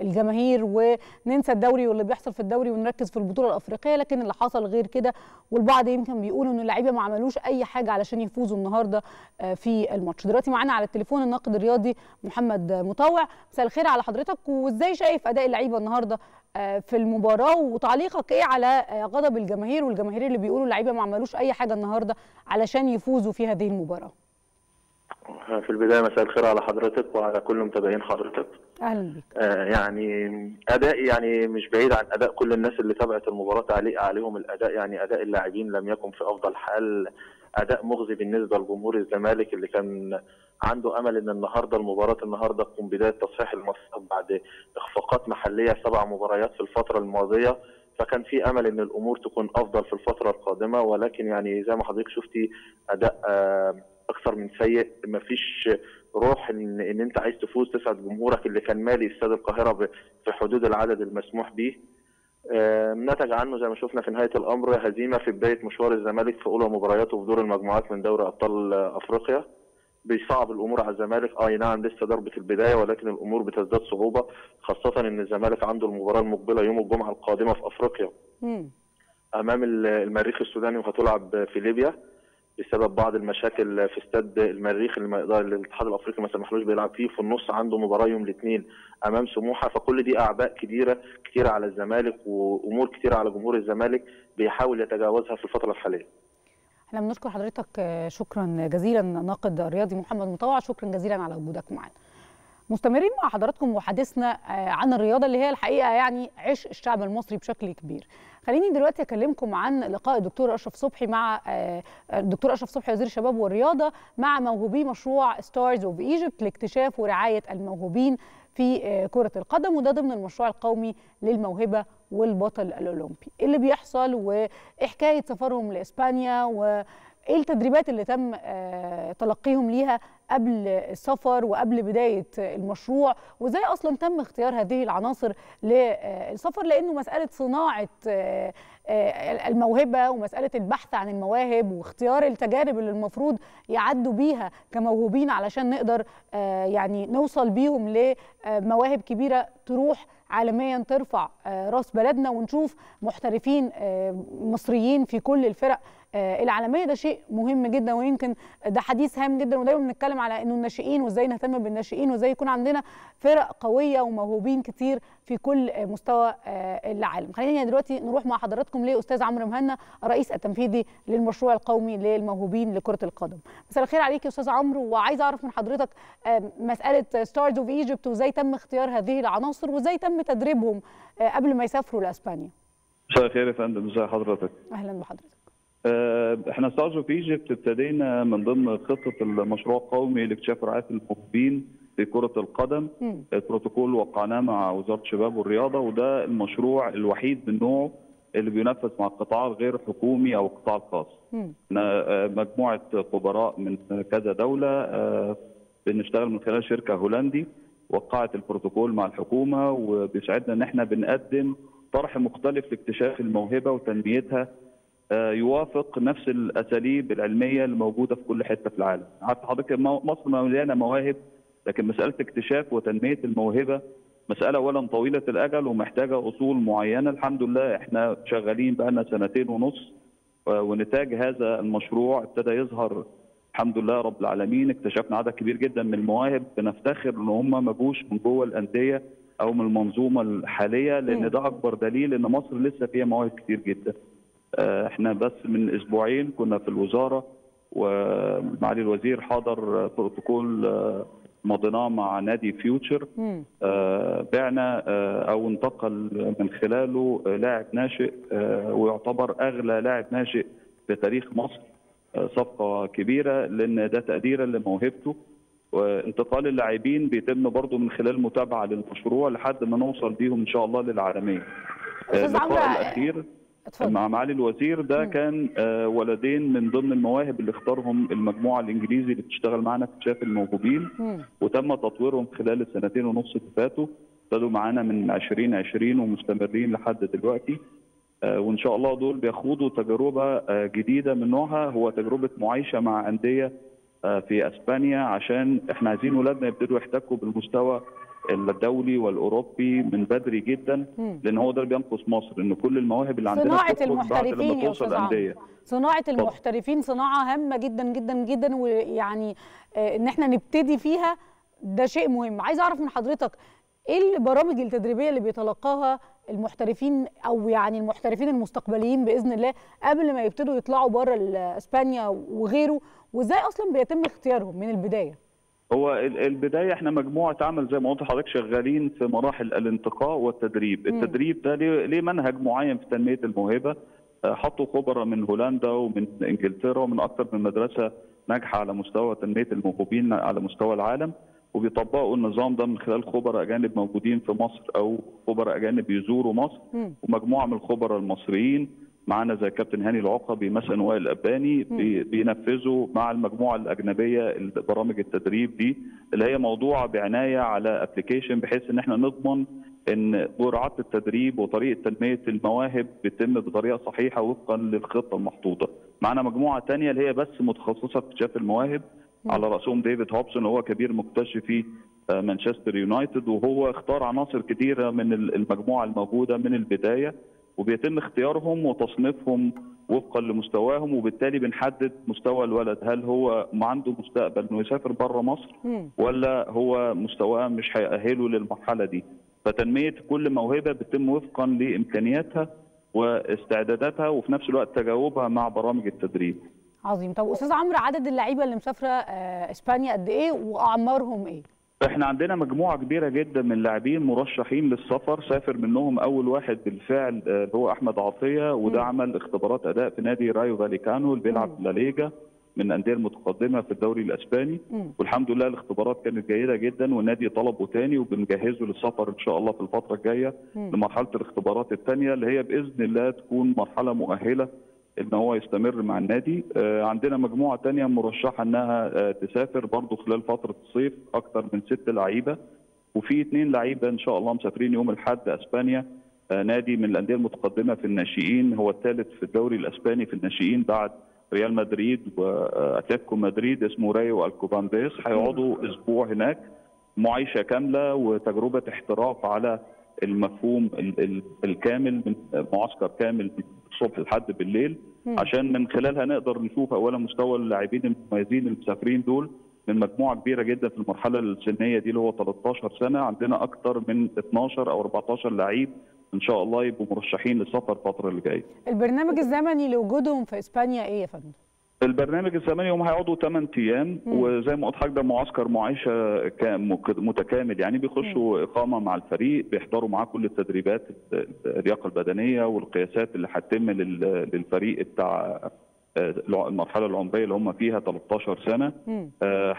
الجماهير وننسى الدوري واللي بيحصل في الدوري ونركز في البطوله الافريقيه، لكن اللي حصل غير كده. والبعض يمكن بيقولوا ان اللعيبه ما عملوش اي حاجه علشان يفوزوا النهارده في الماتش. دلوقتي معانا على التليفون الناقد الرياضي محمد مطوع، مساء الخير على حضرتك، وازاي شايف اداء اللعيبه النهارده في المباراه، وتعليقك ايه على غضب الجماهير والجماهير اللي بيقولوا اللعيبه ما عملوش اي حاجه النهارده علشان يفوزوا في هذه المباراه؟ في البدايه مساء الخير على حضرتك وعلى كل متابعين حضرتك. اهلا بك. آه يعني اداء يعني مش بعيد عن اداء كل الناس اللي تابعت المباراه، تعليق عليهم الاداء، يعني اداء اللاعبين لم يكن في افضل حال، اداء مغزي بالنسبه لجمهور الزمالك اللي كان عنده امل ان النهارده المباراه النهارده تكون بدايه تصحيح المسار بعد اخفاقات محليه سبع مباريات في الفتره الماضيه، فكان في امل ان الامور تكون افضل في الفتره القادمه، ولكن يعني زي ما حضرتك شفتي اداء آه اكثر من سيء، مفيش روح ان ان انت عايز تفوز تسعد جمهورك اللي كان مالي استاد القاهره في حدود العدد المسموح به. نتج عنه زي ما شفنا في نهايه الامر هزيمه في بدايه مشوار الزمالك في اولى مبارياته في دور المجموعات من دوري ابطال افريقيا، بيصعب الامور على الزمالك. اي نعم لسه ضربه البدايه، ولكن الامور بتزداد صعوبه، خاصه ان الزمالك عنده المباراه المقبله يوم الجمعه القادمه في افريقيا امام المريخ السوداني، وهتلعب في ليبيا بسبب بعض المشاكل في استاد المريخ اللي ما الاتحاد الافريقي ما سمحلوش بيلعب فيه، في النص عنده مباراه يوم الاثنين امام سموحه، فكل دي اعباء كبيره كتيره على الزمالك وامور كتيره على جمهور الزمالك بيحاول يتجاوزها في الفتره الحاليه. احنا بنشكر حضرتك شكرا جزيلا ناقد الرياضي محمد مطوع، شكرا جزيلا على وجودك معانا. مستمرين مع حضراتكم وحديثنا عن الرياضه اللي هي الحقيقه يعني عشق الشعب المصري بشكل كبير. خليني دلوقتي اكلمكم عن لقاء الدكتور اشرف صبحي مع الدكتور اشرف صبحي وزير الشباب والرياضه مع موهوبي مشروع ستارز اوف ايجيبت لاكتشاف ورعايه الموهوبين في كره القدم، وده ضمن المشروع القومي للموهبه والبطل الاولمبي. اللي بيحصل وحكايه سفرهم لاسبانيا و ايه التدريبات اللي تم تلقيهم ليها قبل السفر وقبل بدايه المشروع، وازاي اصلا تم اختيار هذه العناصر للسفر، لانه مساله صناعه الموهبه ومساله البحث عن المواهب واختيار التجارب اللي المفروض يعدوا بيها كموهوبين علشان نقدر يعني نوصل بيهم لمواهب كبيره تروح عالميا ترفع راس بلدنا، ونشوف محترفين مصريين في كل الفرق العالميه. ده شيء مهم جدا، ويمكن ده حديث هام جدا، ودايما بنتكلم على انه الناشئين وازاي نهتم بالناشئين وازاي يكون عندنا فرق قويه وموهوبين كتير في كل مستوى العالم. خلينا دلوقتي نروح مع حضراتكم لاستاذ عمرو مهنا الرئيس التنفيذي للمشروع القومي للموهوبين لكره القدم. مساء الخير عليك يا استاذ عمرو، وعايز اعرف من حضرتك مساله ستارز اوف ايجيبت وازاي تم اختيار هذه العناصر وازاي تم تدريبهم قبل ما يسافروا لاسبانيا. مساء الخير يا فندم، ازي حضرتك؟ اهلا بحضرتك. احنا ستارز اوف ايجيبت ابتدينا من ضمن خطه المشروع القومي لاكتشاف رعايه الموهوبين في كره القدم. مم. البروتوكول وقعناه مع وزاره الشباب والرياضه، وده المشروع الوحيد من نوعه اللي بينفذ مع القطاع الغير حكومي او القطاع الخاص. مجموعه خبراء من كذا دوله بنشتغل من خلال شركه هولندي وقعت البروتوكول مع الحكومه، وبيساعدنا ان احنا بنقدم طرح مختلف لاكتشاف الموهبه وتنميتها يوافق نفس الاساليب العلميه اللي موجوده في كل حته في العالم. حتى حضرتك مصر مليانه مواهب، لكن مساله اكتشاف وتنميه الموهبه مساله اولا طويله الاجل ومحتاجه اصول معينه. الحمد لله احنا شغالين بقالنا سنتين ونص، ونتاج هذا المشروع ابتدى يظهر الحمد لله رب العالمين. اكتشفنا عدد كبير جدا من المواهب بنفتخر ان هم ما جوش من جوه الانديه او من المنظومه الحاليه، لان ده اكبر دليل ان مصر لسه فيها مواهب كتير جدا. احنا بس من اسبوعين كنا في الوزاره ومعالي الوزير حضر بروتوكول مضيناه مع نادي فيوتشر، آه بعنا آه او انتقل من خلاله لاعب ناشئ، آه ويعتبر اغلى لاعب ناشئ في تاريخ مصر، آه صفقه كبيره لان ده تقديرا لموهبته. وانتقال اللاعبين بيتم برضه من خلال متابعه للمشروع لحد ما نوصل بيهم ان شاء الله للعالميه. آه اللقاء الاخير أتفضل. مع معالي الوزير ده مم. كان ولدين من ضمن المواهب اللي اختارهم المجموعه الانجليزي اللي بتشتغل معانا في اكتشاف الموهوبين، وتم تطويرهم خلال السنتين ونص اللي فاتوا. ابتدوا معانا من ألفين وعشرين ومستمرين لحد دلوقتي، وان شاء الله دول بيخوضوا تجربه جديده من نوعها، هو تجربه معايشه مع انديه في اسبانيا، عشان احنا عايزين ولادنا يبتدوا يحتكوا بالمستوى الدولي والاوروبي من بدري جدا، لان هو ده اللي بينقص مصر، ان كل المواهب اللي عندنا صناعه المحترفين يا استاذ عمرو، صناعه المحترفين صناعه هامه جدا جدا جدا، ويعني ان احنا نبتدي فيها ده شيء مهم. عايز اعرف من حضرتك ايه البرامج التدريبيه اللي بيتلقاها المحترفين او يعني المحترفين المستقبليين باذن الله قبل ما يبتدوا يطلعوا بره اسبانيا وغيره، وازاي اصلا بيتم اختيارهم من البدايه؟ هو البدايه احنا مجموعه عمل زي ما قلت لحضرتك شغالين في مراحل الانتقاء والتدريب. التدريب ده ليه منهج معين في تنميه الموهبه، حطوا خبراء من هولندا ومن انجلترا ومن اكثر من مدرسه ناجحه على مستوى تنميه الموهوبين على مستوى العالم، وبيطبقوا النظام ده من خلال خبراء اجانب موجودين في مصر او خبراء اجانب بيزوروا مصر، ومجموعه من الخبراء المصريين معانا زي كابتن هاني العقبي مثلا وائل الاباني بينفذوا مع المجموعه الاجنبيه برامج التدريب دي اللي هي موضوعه بعنايه على ابلكيشن، بحيث ان احنا نضمن ان جرعات التدريب وطريقه تنميه المواهب بتتم بطريقه صحيحه وفقا للخطه المحطوطه. معانا مجموعه ثانيه اللي هي بس متخصصه في اكتشاف المواهب، على راسهم ديفيد هوبسون هو كبير مكتشفي مانشستر يونايتد، وهو اختار عناصر كثيره من المجموعه الموجوده من البدايه، وبيتم اختيارهم وتصنيفهم وفقا لمستواهم، وبالتالي بنحدد مستوى الولد، هل هو عنده مستقبل انه يسافر بره مصر ولا هو مستواه مش هيأهله للمرحله دي. فتنميه كل موهبه بتتم وفقا لامكانياتها واستعداداتها وفي نفس الوقت تجاوبها مع برامج التدريب. عظيم. طب استاذ عمرو، عدد اللعيبه اللي مسافره اسبانيا قد ايه واعمارهم ايه؟ احنا عندنا مجموعه كبيره جدا من اللاعبين مرشحين للسفر، سافر منهم اول واحد بالفعل اللي هو احمد عطيه، وده عمل اختبارات اداء في نادي رايو فاليكانو اللي بيلعب في لاليجا من الانديه المتقدمه في الدوري الاسباني، والحمد لله الاختبارات كانت جيده جدا والنادي طلبه تاني، وبنجهزه للسفر ان شاء الله في الفتره الجايه لمرحله الاختبارات الثانيه اللي هي باذن الله تكون مرحله مؤهله ان هو يستمر مع النادي. عندنا مجموعه ثانيه مرشحه انها تسافر برضه خلال فتره الصيف، اكثر من ست لعيبه، وفي اثنين لعيبه ان شاء الله مسافرين يوم الاحد اسبانيا، نادي من الانديه المتقدمه في الناشئين، هو الثالث في الدوري الاسباني في الناشئين بعد ريال مدريد واتلتيكو مدريد، اسمه رايو الكوبانبيس. هيقعدوا اسبوع هناك، معايشه كامله وتجربه احتراف على المفهوم الكامل من معسكر كامل الصبح لحد بالليل، عشان من خلالها نقدر نشوف اولا مستوى اللاعبين المميزين المسافرين دول من مجموعه كبيره جدا في المرحله السنيه دي اللي هو ثلاثة عشر سنة. عندنا اكثر من اثناشر او اربعتاشر لعيب ان شاء الله يبقوا مرشحين للسفر الفتره اللي جايه. البرنامج الزمني لوجودهم في اسبانيا ايه يا فندم؟ البرنامج الزمني هم هيقعدوا ثمانية ايام وزي ما قلت حضرتك ده معسكر معيشه متكامل، يعني بيخشوا اقامه مع الفريق، بيحضروا معاه كل التدريبات اللياقه البدنيه والقياسات اللي هتتم للفريق بتاع المرحله العمريه اللي هم فيها ثلاثة عشر سنة.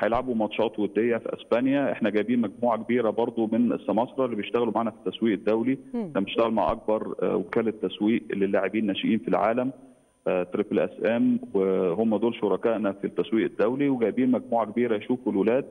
هيلعبوا آه ماتشات وديه في اسبانيا. احنا جايبين مجموعه كبيره برضو من السماسره اللي بيشتغلوا معانا في التسويق الدولي. احنا بنشتغل مع اكبر آه وكاله تسويق للاعبين الناشئين في العالم، آه ترپل اس ام، وهم دول شركائنا في التسويق الدولي، وجايبين مجموعه كبيره يشوفوا الاولاد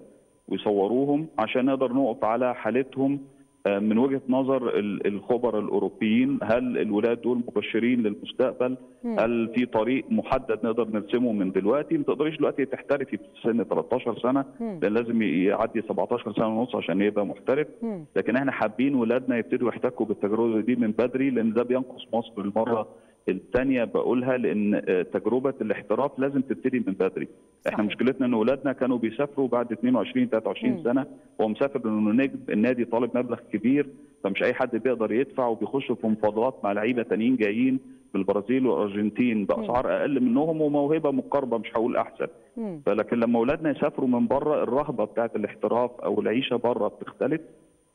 ويصوروهم عشان نقدر نقف على حالتهم آه من وجهه نظر الخبراء الاوروبيين. هل الولاد دول مبشرين للمستقبل؟ هل في طريق محدد نقدر نرسمه من دلوقتي؟ ما تقدريش دلوقتي تحترفي في سن ثلاثة عشر سنة، لان لازم يعدي سبعتاشر سنة ونص عشان يبقى محترف، لكن احنا حابين ولادنا يبتدوا يحتكوا بالتجربه دي من بدري، لان ده بينقص مصر المره الثانيه بقولها، لان تجربه الاحتراف لازم تبتدي من بدري. صحيح. احنا مشكلتنا ان اولادنا كانوا بيسافروا بعد اتنين وعشرين تلاتة وعشرين سنة، هو مسافر لانه نجم، النادي طالب مبلغ كبير، فمش اي حد بيقدر يدفع، وبيخشوا في مفاوضات مع لعيبه تانيين جايين من البرازيل والارجنتين باسعار اقل منهم وموهبه مقاربه، مش هقول احسن. فلكن لما اولادنا يسافروا من بره الرهبه بتاعت الاحتراف او العيشه بره بتختلف،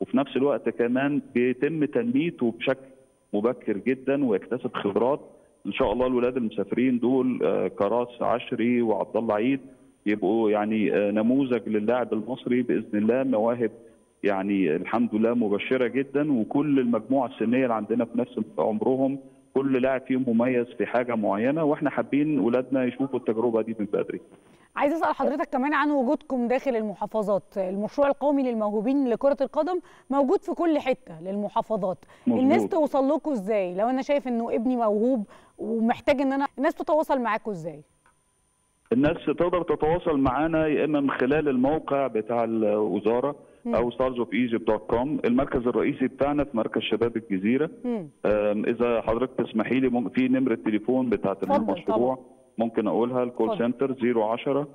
وفي نفس الوقت كمان بيتم تنميته بشكل مبكر جدا ويكتسب خبرات. ان شاء الله الولاد المسافرين دول كراس عشري وعبد الله عيد يبقوا يعني نموذج للاعب المصري باذن الله، مواهب يعني الحمد لله مبشره جدا، وكل المجموعه السنيه اللي عندنا في نفس عمرهم كل لاعب فيهم مميز في حاجه معينه، واحنا حابين ولادنا يشوفوا التجربه دي من بدري. عايز اسال حضرتك كمان عن وجودكم داخل المحافظات. المشروع القومي للموهوبين لكره القدم موجود في كل حته للمحافظات، موجود. الناس توصل لكم ازاي لو انا شايف انه ابني موهوب ومحتاج ان انا الناس تتواصل معاكم ازاي؟ الناس تقدر تتواصل معانا يا اما من خلال الموقع بتاع الوزاره او ستارز اوف ايجيبت دوت كوم. المركز الرئيسي بتاعنا في مركز شباب الجزيره. اذا حضرتك تسمحي لي ممكن في نمره التليفون بتاعه المشروع طبعا. ممكن اقولها، الكول سنتر صفر عشرة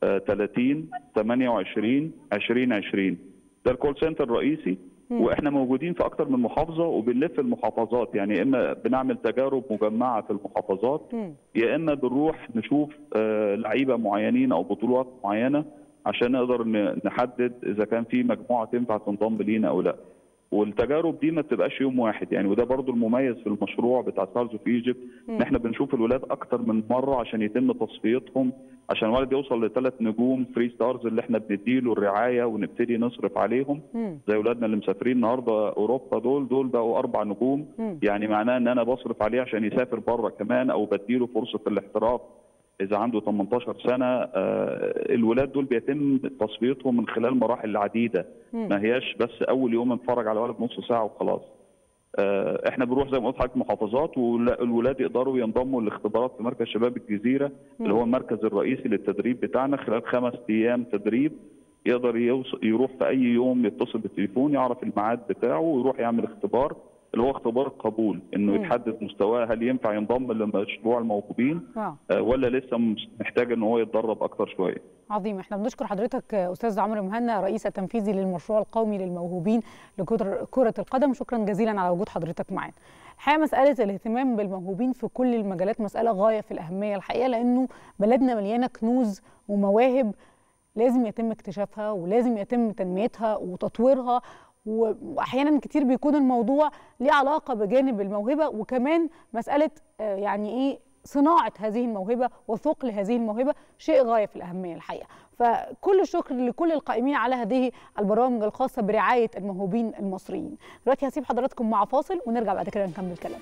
تلاتين تمنية وعشرين عشرين عشرين، ده الكول سنتر الرئيسي. واحنا موجودين في اكتر من محافظه وبنلف المحافظات، يعني اما بنعمل تجارب مجمعه في المحافظات يا اما بنروح نشوف لعيبه معينين او بطولات معينه عشان نقدر نحدد اذا كان في مجموعه تنفع تنضم لينا او لا. والتجارب دي ما بتبقاش يوم واحد يعني، وده برضو المميز في المشروع بتاع ستارز اوف ايجيبت، ان احنا بنشوف الولاد اكتر من مره عشان يتم تصفيتهم، عشان الولد يوصل لثلاث نجوم فري ستارز اللي احنا بنديله الرعايه ونبتدي نصرف عليهم. زي اولادنا اللي مسافرين النهارده اوروبا دول دول بقوا اربع نجوم، يعني معناه ان انا بصرف عليه عشان يسافر بره كمان، او بديله فرصه الاحتراف اذا عنده تمنتاشر سنة. آه الولاد دول بيتم تصفيتهم من خلال مراحل عديده، ما هياش بس اول يوم نتفرج على ولد نص ساعه وخلاص. آه احنا بنروح زي ما قلت لحضرتك محافظات، والولاد يقدروا ينضموا للاختبارات في مركز شباب الجزيره اللي هو المركز الرئيسي للتدريب بتاعنا. خلال خمس ايام تدريب يقدر يروح في اي يوم، يتصل بالتليفون يعرف الميعاد بتاعه ويروح يعمل اختبار اللي هو اختبار القبول، انه يتحدد مستواه، هل ينفع ينضم لمشروع الموهوبين آه. ولا لسه محتاج ان هو يتدرب اكتر شويه. عظيم. احنا بنشكر حضرتك استاذ عمرو مهنا رئيس التنفيذي للمشروع القومي للموهوبين لكره القدم، شكرا جزيلا على وجود حضرتك معانا. الحقيقه مساله الاهتمام بالموهوبين في كل المجالات مساله غايه في الاهميه الحقيقه، لانه بلدنا مليانه كنوز ومواهب لازم يتم اكتشافها ولازم يتم تنميتها وتطويرها، واحيانا كتير بيكون الموضوع ليه علاقه بجانب الموهبه وكمان مساله يعني ايه صناعه هذه الموهبه وثقل هذه الموهبه، شيء غايه في الاهميه الحقيقه. فكل الشكر لكل القائمين على هذه البرامج الخاصه برعايه الموهوبين المصريين. دلوقتي هسيب حضراتكم مع فاصل ونرجع بعد كده نكمل كلام.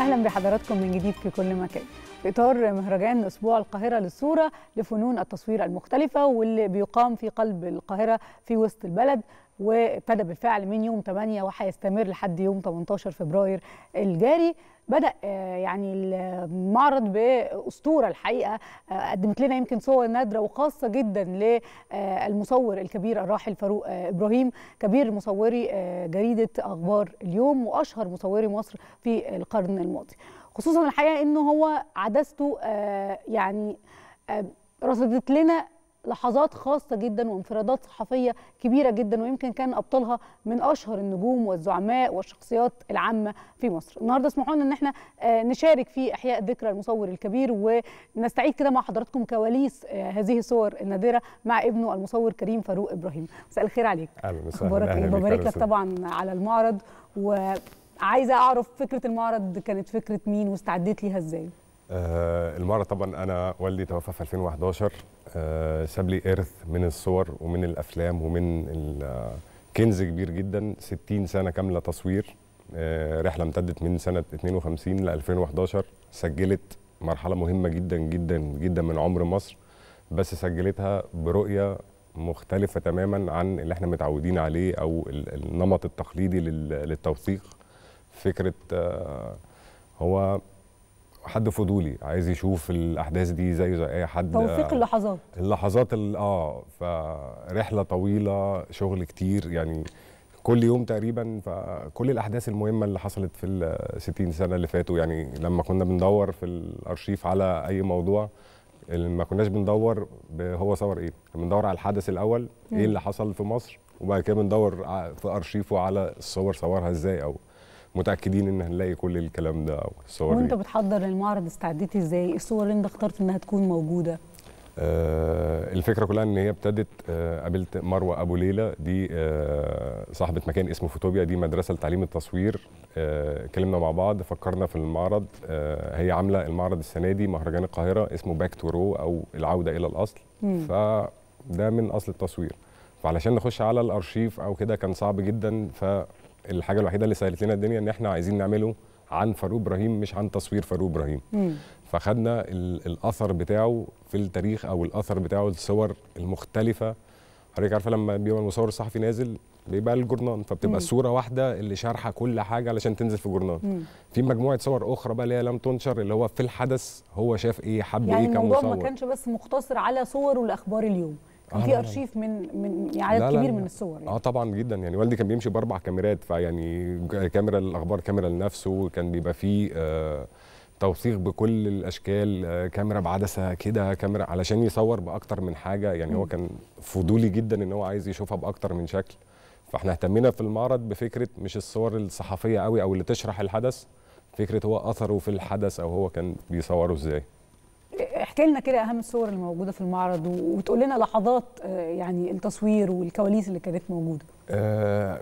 اهلا بحضراتكم من جديد في كل مكان. في إطار مهرجان أسبوع القاهرة للصورة لفنون التصوير المختلفة واللي بيقام في قلب القاهرة في وسط البلد، وابتدى بالفعل من يوم تمانية وهيستمر لحد يوم تمنتاشر فبراير الجاري، بدأ يعني المعرض بأسطورة الحقيقة قدمت لنا يمكن صور نادرة وخاصة جدا للمصور الكبير الراحل فاروق إبراهيم، كبير مصوري جريدة أخبار اليوم وأشهر مصوري مصر في القرن الماضي، خصوصا الحقيقة أنه هو عدسته يعني رصدت لنا لحظات خاصة جدا وانفرادات صحفية كبيرة جدا، ويمكن كان أبطالها من أشهر النجوم والزعماء والشخصيات العامة في مصر. النهاردة اسمحوا لنا أن احنا نشارك في إحياء ذكرى المصور الكبير، ونستعيد كده مع حضراتكم كواليس هذه الصور النادرة مع ابنه المصور كريم فاروق إبراهيم. مساء الخير عليك. أهلا وسهلا. ببارك لك طبعا على المعرض، وعايزة أعرف فكرة المعرض كانت فكرة مين واستعديت ليها إزاي؟ آه المعرض طبعا انا والدي توفى في ألفين وأحد عشر، آه ساب لي ارث من الصور ومن الافلام ومن كنز كبير جدا، ستين سنه كامله تصوير، آه رحله امتدت من سنه اتنين وخمسين ل ألفين وأحد عشر، سجلت مرحله مهمه جدا جدا جدا من عمر مصر، بس سجلتها برؤيه مختلفه تماما عن اللي احنا متعودين عليه او النمط التقليدي للتوثيق. فكره آه هو حد فضولي عايز يشوف الاحداث دي زي زي اي حد، توثيق اللحظات اللحظات اه فرحله طويله، شغل كتير، يعني كل يوم تقريبا، فكل الاحداث المهمه اللي حصلت في ال ستين سنه اللي فاتوا. يعني لما كنا بندور في الارشيف على اي موضوع ما كناش بندور هو صور ايه، بندور على الحدث الاول ايه اللي حصل في مصر، وبعد كده بندور في ارشيفه على الصور صورها ازاي، او متاكدين ان هنلاقي كل الكلام ده او الصور. وانت بتحضر للمعرض استعديتي ازاي؟ الصور اللي انت اخترت انها تكون موجوده؟ آه الفكره كلها ان هي ابتدت، آه قابلت مروه ابو ليلى دي آه صاحبه مكان اسمه فوتوبيا، دي مدرسه لتعليم التصوير، اتكلمنا آه مع بعض، فكرنا في المعرض. آه هي عامله المعرض السنه دي مهرجان القاهره اسمه باك تو رو او العوده الى الاصل، مم. فده من اصل التصوير، فعلشان نخش على الارشيف او كده كان صعب جدا، ف الحاجه الوحيده اللي سهلت لنا الدنيا ان احنا عايزين نعمله عن فاروق ابراهيم مش عن تصوير فاروق ابراهيم، مم. فخدنا الاثر بتاعه في التاريخ او الاثر بتاعه الصور المختلفه. حضرتك عارفه لما بيبقى المصور الصحفي نازل بيبقى الجورنان، فبتبقى الصوره واحده اللي شارحه كل حاجه علشان تنزل في جورنان، في مجموعه صور اخرى بقى اللي هي لم تنشر، اللي هو في الحدث هو شاف ايه، حب يعني ايه كمصور. يعني الموضوع ما كانش بس مختصر على صور والاخبار اليوم، كان في ارشيف من من عدد كبير من الصور يعني. اه طبعا جدا، يعني والدي كان بيمشي باربع كاميرات، فيعني كاميرا للاخبار، كاميرا لنفسه، كان بيبقى فيه آه توثيق بكل الاشكال، آه كاميرا بعدسه كده، كاميرا علشان يصور باكتر من حاجه، يعني م. هو كان فضولي جدا ان هو عايز يشوفها باكتر من شكل. فاحنا اهتمينا في المعرض بفكره مش الصور الصحفيه قوي او اللي تشرح الحدث، فكره هو اثره في الحدث او هو كان بيصوره ازاي. احكي لنا كده اهم الصور اللي موجوده في المعرض، وتقول لنا لحظات يعني التصوير والكواليس اللي كانت موجوده.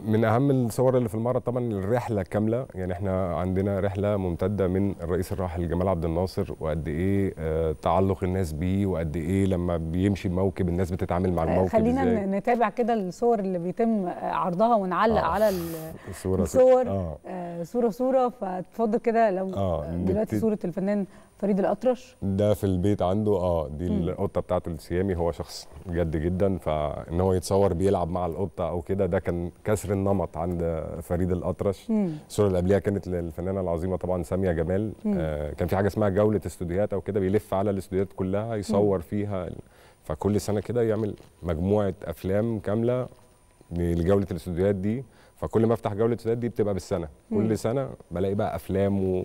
من اهم الصور اللي في المعرض طبعا الرحله كامله، يعني احنا عندنا رحله ممتده من الرئيس الراحل جمال عبد الناصر، وقد ايه تعلق الناس بيه، وقد ايه لما بيمشي بموكب الناس بتتعامل مع الموكب. خلينا نتابع كده الصور اللي بيتم عرضها ونعلق آه. على الصور الصور آه. آه صوره صوره، فتفضل كده لو آه. دلوقتي صوره الفنان فريد الأطرش ده في البيت عنده، اه دي مم. القطه بتاعته السيامي، هو شخص جد جدا، فان هو يتصور بيلعب مع القطه او كده ده كان كسر النمط عند فريد الأطرش. الصوره اللي قبليها كانت للفنانه العظيمه طبعا ساميه جمال، آه كان في حاجه اسمها جوله استوديوهات او كده، بيلف على الاستوديوهات كلها يصور مم. فيها، فكل سنه كده يعمل مجموعه افلام كامله لجوله الاستوديوهات دي، فكل ما افتح جوله الاستوديوهات دي بتبقى بالسنه، مم. كل سنه بلاقي بقى افلام و...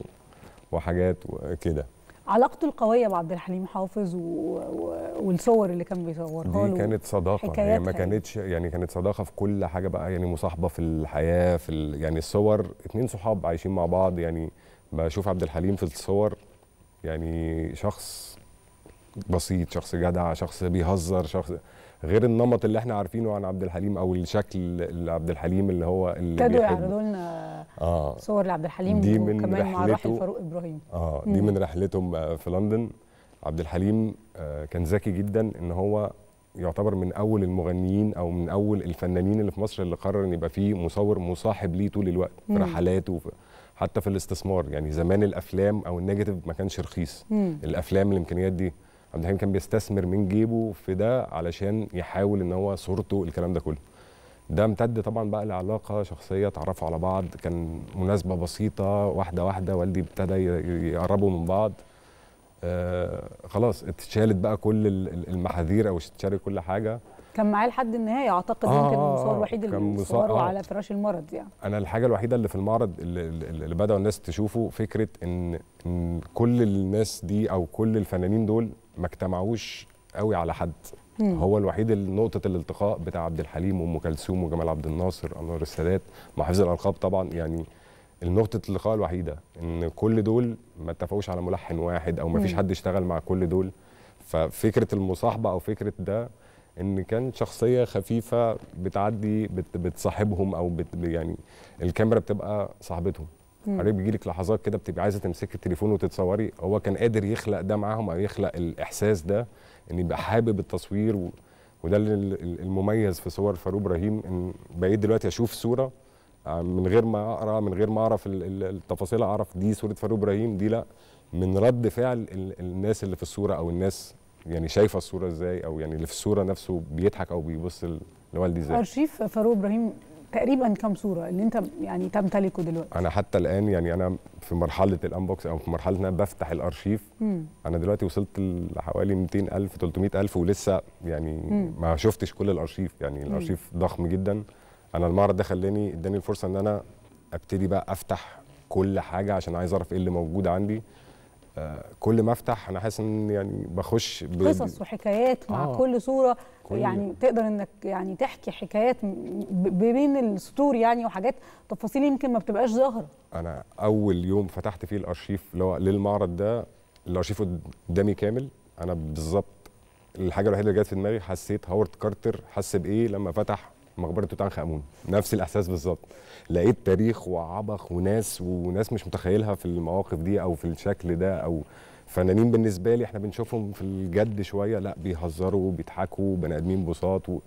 وحاجات وكده. علاقته القويه بعبد الحليم حافظ و... و... والصور اللي كان بيصورها دي كانت صداقه، هي ما كانتش يعني كانت صداقه في كل حاجه بقى، يعني مصاحبه في الحياه، في ال... يعني الصور اتنين صحاب عايشين مع بعض. يعني بشوف عبد الحليم في الصور يعني شخص بسيط، شخص جدع، شخص بيهزر، شخص غير النمط اللي احنا عارفينه عن عبد الحليم او الشكل اللي عبد الحليم اللي هو اللي ابتدوا يعرضوا لنا آه. صور لعبد الحليم دي من وكمان رحلته مع راحل فاروق ابراهيم. اه دي مم. من رحلتهم في لندن. عبد الحليم كان ذكي جدا، ان هو يعتبر من اول المغنيين او من اول الفنانين اللي في مصر اللي قرر ان يبقى فيه مصور مصاحب ليه طول الوقت في رحلاته وفي حتى في الاستثمار. يعني زمان الافلام او النيجاتيف ما كانش رخيص، مم. الافلام الامكانيات دي عبد الحليم كان بيستثمر من جيبه في ده علشان يحاول ان هو صورته الكلام ده كله. ده امتد طبعا بقى لعلاقه شخصيه، اتعرفوا على بعض، كان مناسبه بسيطه، واحده واحده والدي ابتدى يقربوا من بعض. آه خلاص اتشالت بقى كل المحاذير او اتشالت كل حاجه. كان معاه لحد النهايه اعتقد، يمكن آه المصور الوحيد اللي مصوره آه على فراش المرض يعني. انا الحاجه الوحيده اللي في المعرض اللي, اللي بداوا الناس تشوفه فكره ان, إن كل الناس دي او كل الفنانين دول ما اجتمعوش قوي على حد. مم. هو الوحيد نقطه الالتقاء بتاع عبد الحليم وام كلثوم وجمال عبد الناصر انور السادات مع حفظ الالقاب طبعا، يعني نقطه اللقاء الوحيده ان كل دول ما اتفقوش على ملحن واحد او ما فيش حد اشتغل مع كل دول. ففكره المصاحبه او فكره ده ان كان شخصيه خفيفه بتعدي بتصاحبهم او بت يعني الكاميرا بتبقى صاحبتهم. عارف بيجي لك لحظات كده بتبقى عايزه تمسكي التليفون وتتصوري، هو كان قادر يخلق ده معاهم او يخلق الاحساس ده ان يبقى حابب التصوير و... وده المميز في صور فاروق ابراهيم، ان بقيت دلوقتي اشوف صوره من غير ما اقرا من غير ما اعرف التفاصيل، اعرف دي صوره فاروق ابراهيم دي لا، من رد فعل الناس اللي في الصوره او الناس يعني شايفه الصوره ازاي، او يعني اللي في الصوره نفسه بيضحك او بيبص لوالدي ازاي. ارشيف فاروق ابراهيم تقريبا كم صوره اللي انت يعني تمتلكه دلوقتي؟ انا حتى الان يعني انا في مرحله الانبوكس او في مرحله ان انا بفتح الارشيف. مم. انا دلوقتي وصلت لحوالي مئتين ألف ثلاثمئة ألف ولسه يعني مم. ما شفتش كل الارشيف، يعني الارشيف مم. ضخم جدا. انا المعرض ده خلاني اداني الفرصه ان انا ابتدي بقى افتح كل حاجه عشان عايز اعرف ايه اللي موجود عندي. آه كل ما افتح انا حاسس ان يعني بخش ب... قصص وحكايات مع آه. كل صوره كل... يعني تقدر انك يعني تحكي حكايات ب... بين السطور يعني، وحاجات تفاصيل يمكن ما بتبقاش ظاهره. انا اول يوم فتحت فيه الارشيف اللي هو للمعرض ده، الارشيف قدامي كامل. انا بالظبط الحاجه الوحيده اللي جت في دماغي حسيت هاورد كارتر حس بايه لما فتح مقبره توت عنخ امون، نفس الاحساس بالظبط. لقيت تاريخ وعبخ وناس وناس مش متخيلها في المواقف دي او في الشكل ده، او فنانين بالنسبه لي احنا بنشوفهم في الجد شويه، لا بيهزروا وبيضحكوا بني ادمين بساط و...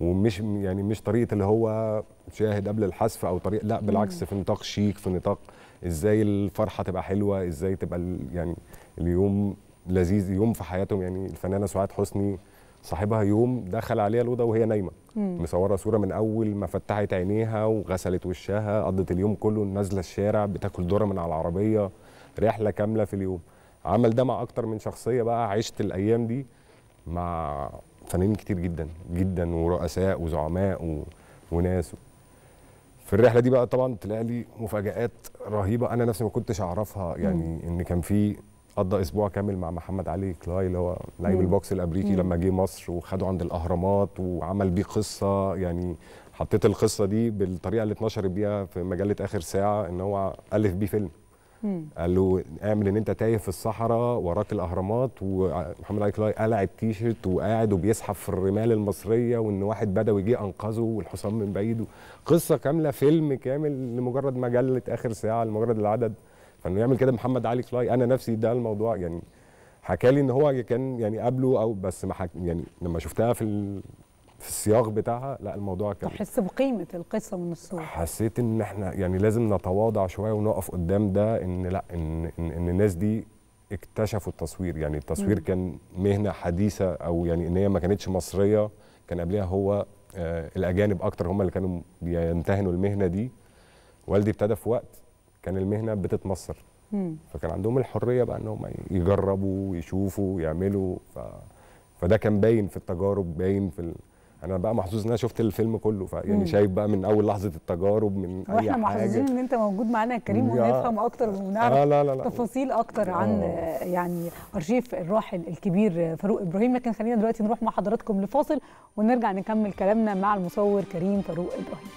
ومش يعني مش طريقه اللي هو شاهد قبل الحذف او طريقه، لا بالعكس في نطاق شيك، في نطاق ازاي الفرحه تبقى حلوه، ازاي تبقى ال... يعني اليوم لذيذ، يوم في حياتهم. يعني الفنانه سعاد حسني صاحبها يوم دخل عليها الاوضه وهي نايمه، مم. مصوره صوره من اول ما فتحت عينيها وغسلت وشها، قضت اليوم كله نازله الشارع بتاكل ذره من على العربيه، رحله كامله في اليوم. عمل ده مع اكتر من شخصيه بقى، عشت الايام دي مع فنانين كتير جدا جدا ورؤساء وزعماء و... وناس. في الرحله دي بقى طبعا طلع لي مفاجآت رهيبه انا نفسي ما كنتش اعرفها، يعني مم. ان كان في قضى اسبوع كامل مع محمد علي كلاي اللي هو لعيب البوكس الامريكي لما جه مصر وخده عند الاهرامات وعمل بيه قصه. يعني حطيت القصه دي بالطريقه اللي اتنشر بيها في مجله اخر ساعه، ان هو الف بيه فيلم قال له اعمل ان انت تايه في الصحراء وراك الاهرامات، ومحمد علي كلاي قلع التيشيرت وقاعد وبيسحب في الرمال المصريه، وان واحد بدوي جه انقذه والحصان من بعيد، قصه كامله فيلم كامل لمجرد مجله اخر ساعه لمجرد العدد. فانه يعمل كده محمد علي كلاي، انا نفسي ده الموضوع يعني حكى لي ان هو كان يعني قبله او بس ما حك... يعني لما شفتها في ال... في السياق بتاعها، لا الموضوع كان تحس بقيمه القصه من الصوره. حسيت ان احنا يعني لازم نتواضع شويه ونقف قدام ده، ان لا ان ان, إن الناس دي اكتشفوا التصوير. يعني التصوير م. كان مهنه حديثه، او يعني ان هي ما كانتش مصريه، كان قبلها هو آه الاجانب اكتر هم اللي كانوا بيمتهنوا المهنه دي. والدي ابتدى في وقت كان المهنه بتتمصر، مم. فكان عندهم الحريه بقى انهم يجربوا ويشوفوا ويعملوا. ف... فده كان باين في التجارب، باين في ال... انا بقى محظوظ ان انا شفت الفيلم كله، فيعني شايف بقى من اول لحظه التجارب من اي حاجه. واحنا محظوظين ان انت موجود معانا يا كريم ونفهم اكتر ونعرف آه لا لا لا. تفاصيل اكتر عن آه. يعني ارشيف الراحل الكبير فاروق ابراهيم. لكن خلينا دلوقتي نروح مع حضراتكم لفاصل ونرجع نكمل كلامنا مع المصور كريم فاروق ابراهيم.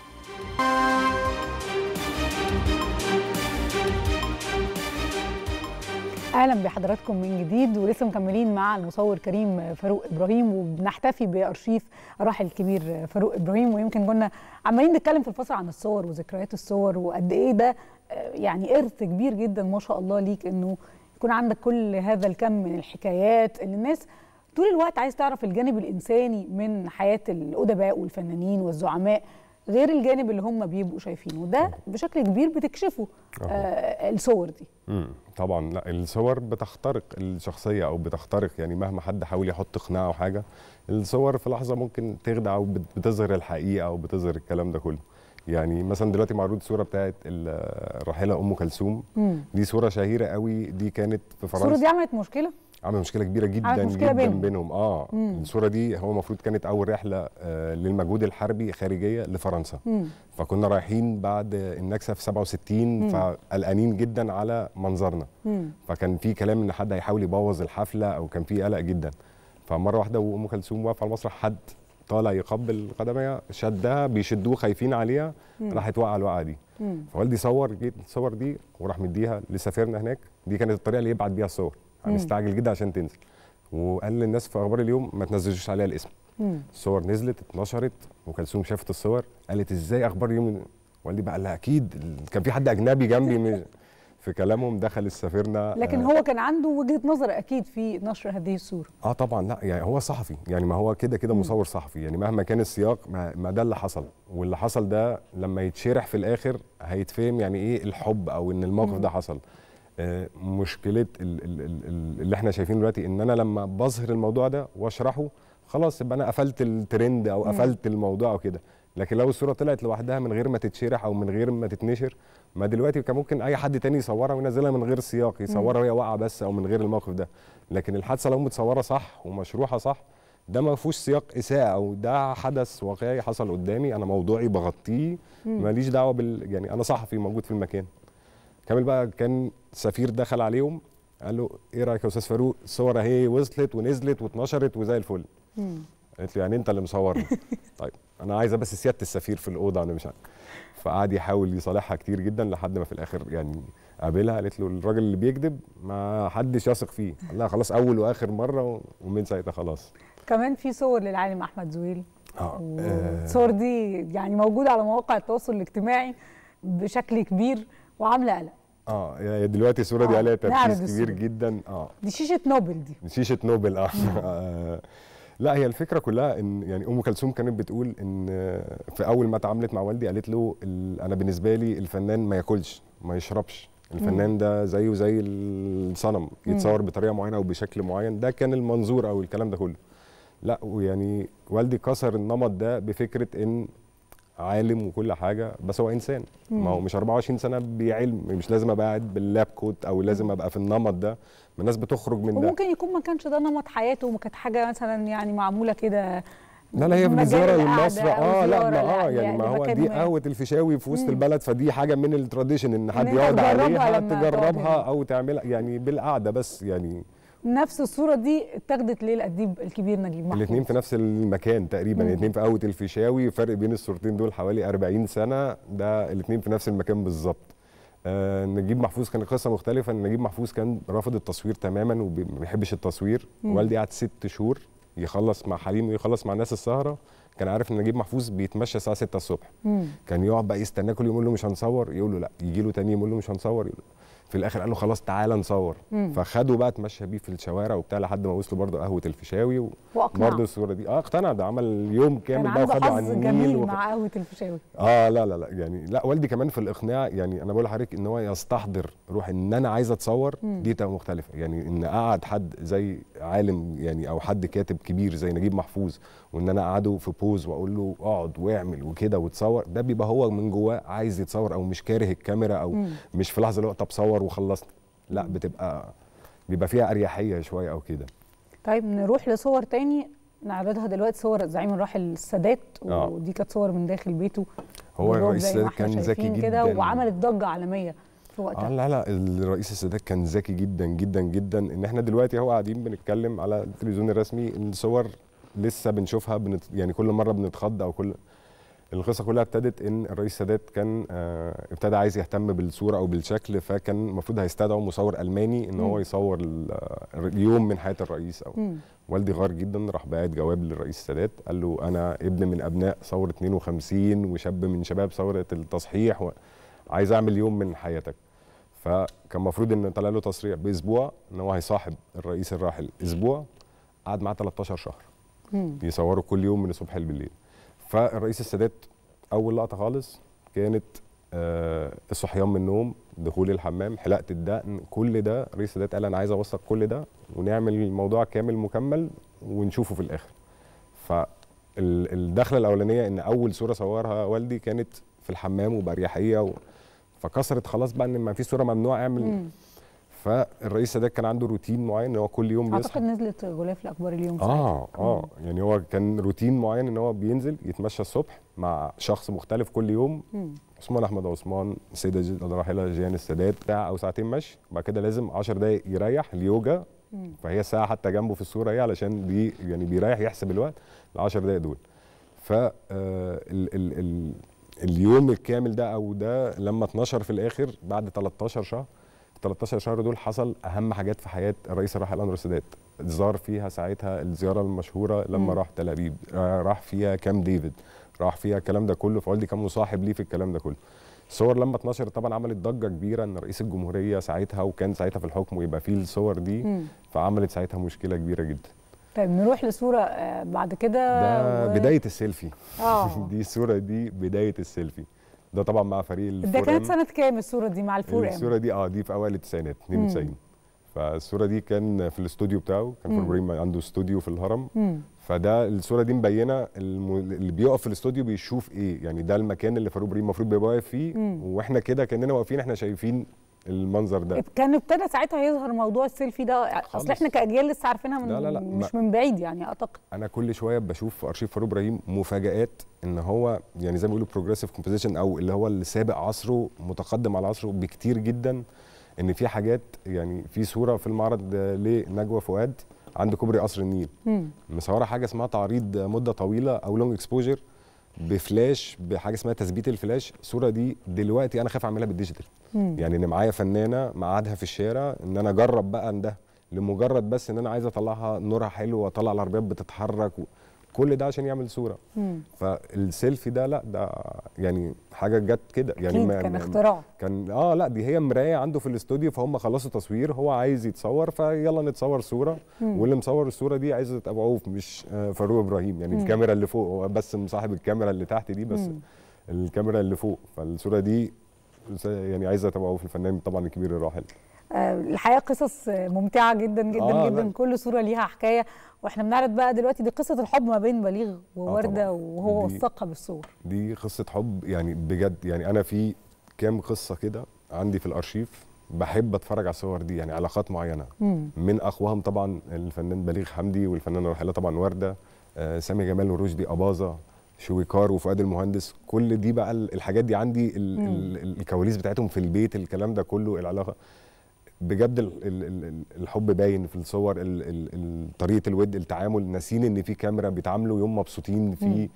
اهلا بحضراتكم من جديد، ولسه مكملين مع المصور كريم فاروق ابراهيم وبنحتفي بارشيف الراحل الكبير فاروق ابراهيم. ويمكن كنا عمالين نتكلم في الفصل عن الصور وذكريات الصور، وقد ايه ده يعني ارث كبير جدا ما شاء الله ليك، انه يكون عندك كل هذا الكم من الحكايات اللي الناس طول الوقت عايز تعرف الجانب الانساني من حياه الادباء والفنانين والزعماء. غير الجانب اللي هم بيبقوا شايفينه، وده بشكل كبير بتكشفه آه الصور دي. امم طبعا لا، الصور بتخترق الشخصيه او بتخترق، يعني مهما حد حاول يحط قناع او حاجه، الصور في لحظه ممكن تخدع او بتظهر الحقيقه او بتظهر الكلام ده كله. يعني مثلا دلوقتي معروض صوره بتاعت الراحله ام كلثوم، دي صوره شهيره قوي، دي كانت في فرنسا. الصوره دي عملت مشكله؟ عملت مشكله كبيره جدا، عملت مشكلة جدا بينهم, بينهم. اه مم. الصوره دي هو المفروض كانت اول رحله آه للمجهود الحربي خارجيه لفرنسا، مم. فكنا رايحين بعد النكسه في سبعة وستين، فقلقانين جدا على منظرنا، مم. فكان في كلام ان حد هيحاول يبوظ الحفله او كان في قلق جدا. فمره واحده وام كلثوم واقفه على المسرح، حد طالع يقبل قدميها شدها، بيشدوه خايفين عليها، راحت واقعه الوقعه دي. مم. فوالدي صور الصور دي وراح مديها لسفيرنا هناك، دي كانت الطريقه اللي يبعت بيها الصور، مستعجل جدا عشان تنزل، وقال للناس في اخبار اليوم ما تنزلوش عليها الاسم. مم. الصور نزلت اتنشرت، ام كلثوم شافت الصور قالت ازاي اخبار اليوم؟ والدي بقى قال لها اكيد كان في حد اجنبي جنبي في كلامهم، دخل السفيرنا. لكن آه هو كان عنده وجهه نظر اكيد في نشر هذه الصوره. اه طبعا لا، يعني هو صحفي، يعني ما هو كده كده مصور صحفي، يعني مهما كان السياق ما ده اللي حصل، واللي حصل ده لما يتشرح في الاخر هيتفهم يعني ايه الحب او ان الموقف مم. ده حصل. آه مشكله ال ال ال اللي احنا شايفينه دلوقتي ان انا لما بظهر الموضوع ده واشرحه خلاص يبقى انا قفلت الترند او قفلت الموضوع او كده، لكن لو الصوره طلعت لوحدها من غير ما تتشرح او من غير ما تتنشر، ما دلوقتي كان ممكن اي حد تاني يصورها وينزلها من غير سياق، يصورها وهي واقعه بس او من غير الموقف ده. لكن الحادثه لو متصوره صح ومشروحه صح، ده ما فيهوش سياق اساءه، او ده حدث واقعي حصل قدامي، انا موضوعي بغطيه، ماليش دعوه بال، يعني انا صحفي موجود في المكان. كامل بقى كان سفير دخل عليهم قال له ايه رايك يا استاذ فاروق، الصور اهي وصلت ونزلت واتنشرت وزي الفل. قالت له يعني انت اللي مصورني؟ طيب انا عايزه بس سياده السفير في الاوضه، انا مش عارف. فقعد يحاول يصالحها كتير جدا لحد ما في الاخر يعني قابلها، قالت له الراجل اللي بيكذب ما حدش يثق فيه. قال لها خلاص اول واخر مره، ومن ساعتها خلاص. كمان في صور للعالم احمد زويل، الصور دي يعني موجوده على مواقع التواصل الاجتماعي بشكل كبير وعامله قلق. اه دلوقتي الصوره دي عليها تركيز كبير جدا. اه دي شيشه نوبل، دي شيشه نوبل. اه لا، هي الفكره كلها ان يعني ام كلثوم كانت بتقول ان في اول ما اتعاملت مع والدي قالت له انا بالنسبه لي الفنان ما ياكلش ما يشربش، الفنان ده زيه زي الصنم، يتصور بطريقه معينه او بشكل معين، ده كان المنظور او الكلام ده كله. لا، ويعني والدي كسر النمط ده بفكره ان عالم وكل حاجه، بس هو انسان، ما هو مش أربعة وعشرين سنه بيعلم، مش لازم ابقى قاعد باللاب كوت او لازم ابقى في النمط ده، الناس بتخرج من ده. وممكن يكون ما كانش ده نمط حياته، وما كانت حاجه مثلا يعني معموله كده. لا لا، هي في زياره لمصر. اه لا ما اه يعني ما هو دي قهوه الفيشاوي في وسط البلد، فدي حاجه من التراديشن ان حد يقعد عليها تجربها او تعملها يعني بالقعده بس. يعني نفس الصوره دي اتاخدت ليه الاديب الكبير نجيب محفوظ، الاثنين في نفس المكان تقريبا، الاثنين في قهوه الفيشاوي، فرق بين الصورتين دول حوالي أربعين سنه، ده الاثنين في نفس المكان بالظبط. آه نجيب محفوظ كان قصه مختلفه، ان نجيب محفوظ كان رافض التصوير تماما وما بيحبش التصوير. مم. والدي قعد ست شهور يخلص مع حليم ويخلص مع ناس السهره، كان عارف ان نجيب محفوظ بيتمشى الساعه ستة الصبح، مم. كان يقعد بقى يستناه كل يوم يقول له مش هنصور، يقول له لا، يجي له ثاني يقول له مش هنصور، يقول له. في الاخر قال له خلاص تعالى نصور، فخدوا بقى اتمشى بيه في الشوارع وبتاع لحد ما وصلوا برضه قهوه الفيشاوي، برضه الصوره دي اه اقتنع، ده عمل يوم كامل بقى وخدوا عن النيل، كان عنده حظ جميل مع قهوه الفيشاوي. اه لا لا لا يعني لا، والدي كمان في الاقناع، يعني انا بقول لحضرتك ان هو يستحضر روح ان انا عايز اتصور، دي تبقى مختلفه، يعني ان اقعد حد زي عالم يعني او حد كاتب كبير زي نجيب محفوظ، وان انا اقعده في بوز واقول له اقعد واعمل وكده وتصور، ده بيبقى هو من جواه عايز يتصور او مش كاره الكاميرا او مم. مش في لحظه الوقت بصور وخلصنا، لا بتبقى بيبقى فيها اريحيه شويه او كده. طيب نروح لصور تاني نعرضها دلوقتي، صور زعيم الراحل السادات، ودي كانت صور من داخل بيته. هو الرئيس السادات كان ذكي جدا وعملت ضجه عالميه في وقتها. آه لا لا، الرئيس السادات كان ذكي جدا جدا جدا، ان احنا دلوقتي هو قاعدين بنتكلم على التلفزيون الرسمي، الصور لسه بنشوفها، بنت... يعني كل مره بنتخض او كل القصه كلها ابتدت ان الرئيس السادات كان آه ابتدى عايز يهتم بالصوره او بالشكل، فكان المفروض هيستدعوا مصور الماني ان هو يصور اليوم من حياه الرئيس. او م. والدي غار جدا، راح باعت جواب للرئيس السادات قال له انا ابن من ابناء ثوره اتنين وخمسين وشاب من شباب ثوره التصحيح، وعايز اعمل يوم من حياتك. فكان المفروض ان طلع له تصريح باسبوع ان هو هيصاحب الرئيس الراحل اسبوع، قعد معاه تلتاشر شهر، م. يصوروا كل يوم من الصبح للليل. فالرئيس السادات اول لقطه خالص كانت الصحيان من النوم، دخول الحمام، حلقه الدقن، كل ده رئيس السادات قال انا عايز اوثق كل ده ونعمل الموضوع كامل مكمل ونشوفه في الاخر. فالدخله الاولانيه ان اول صوره صورها والدي كانت في الحمام وباريحيه و... فكسرت خلاص بقى ان ما في صوره ممنوع اعمل مم. فالرئيس السادات كان عنده روتين معين ان هو كل يوم بيصحى. اعتقد نزلت غلاف الاخبار اليوم ساعتها. اه اه يعني هو كان روتين معين ان هو بينزل يتمشى الصبح مع شخص مختلف كل يوم، مم. عثمان احمد عثمان، السيده الراحله جيهان السادات، ساعه او ساعتين مشي، وبعد كده لازم عشر دقائق يريح اليوجا، فهي ساعه حتى جنبه في الصوره ايه علشان بي يعني بيريح يحسب الوقت ال عشر دقائق دول. ف اليوم الكامل ده او ده لما اتنشر في الاخر بعد تلتاشر شهر، تلتاشر شهر دول حصل اهم حاجات في حياه الرئيس الراحل انور السادات، زار فيها ساعتها الزياره المشهوره لما م. راح تل ابيب، راح فيها كامب ديفيد، راح فيها الكلام ده كله، فوالدي كان مصاحب ليه في الكلام ده كله. الصور لما اتنشرت طبعا عملت ضجه كبيره ان رئيس الجمهوريه ساعتها وكان ساعتها في الحكم ويبقى فيه الصور دي، م. فعملت ساعتها مشكله كبيره جدا. طيب نروح لصوره بعد كده. ده و... بدايه السيلفي. اه دي الصوره دي بدايه السيلفي. ده طبعا مع فريق الفور ام. ده كانت سنه كام الصوره دي مع الفور ام؟ الصوره دي اه دي في اوائل التسعينات اتنين وتسعين. فالصوره دي كان في الاستوديو بتاعه، كان فاروق ابراهيم عنده استوديو في الهرم. مم. فده الصوره دي مبينه الم... اللي بيقف في الاستوديو بيشوف ايه، يعني ده المكان اللي فاروق ابراهيم المفروض بيبقى واقف فيه، مم. واحنا كده كاننا واقفين احنا شايفين المنظر ده. كان ابتدى ساعتها يظهر موضوع السيلفي ده، اصل احنا كاجيال لسه عارفينها من لا لا لا مش من بعيد يعني. اعتقد انا كل شويه بشوف في ارشيف فاروق ابراهيم مفاجآت ان هو يعني زي ما بيقولوا بروجريسيف كومبوزيشن او اللي هو اللي سابق عصره متقدم على عصره بكتير جدا. ان في حاجات يعني في صوره في المعرض لنجوى فؤاد عند كوبري قصر النيل، مم. مصوره حاجه اسمها تعريض مده طويله او لونج اكسبوجر بفلاش بحاجه اسمها تثبيت الفلاش. الصوره دي دلوقتي انا خايف اعملها بالديجيتال، مم. يعني ان معايا فنانه مقعدها في الشارع ان انا اجرب بقى ان ده لمجرد بس ان انا عايز اطلعها نورها حلو واطلع العربيات بتتحرك كل ده عشان يعمل صوره. مم. فالسيلفي ده لا ده يعني حاجه جت كده يعني ما كان اختراع كان اه لا دي هي مرايه عنده في الاستوديو، فهم خلصوا تصوير هو عايز يتصور فيلا نتصور صوره، مم. واللي مصور الصوره دي عايزه تبقى عوف مش فاروق ابراهيم يعني، مم. الكاميرا اللي فوق هو بس مصاحب الكاميرا اللي تحت دي بس، مم. الكاميرا اللي فوق. فالصوره دي يعني عايزه تبقى عوف الفنان طبعا الكبير الراحل. الحقيقه قصص ممتعه جدا جدا آه جدا، كل صوره ليها حكايه. واحنا بنعرض بقى دلوقتي دي قصه الحب ما بين بليغ وورده آه وهو وثقها بالصور. دي قصه حب يعني بجد، يعني انا في كام قصه كده عندي في الارشيف بحب اتفرج على الصور دي، يعني علاقات معينه، مم. من اقواهم طبعا الفنان بليغ حمدي والفنانه الراحله طبعا ورده، آه سامي جمال ورشدي اباظه شويكار وفؤاد المهندس. كل دي بقى الحاجات دي عندي ال ال الكواليس بتاعتهم في البيت، الكلام ده كله العلاقه بجد الحب باين في الصور، طريقه الود، التعامل، ناسين ان في كاميرا بيتعاملوا يوم مبسوطين فيه.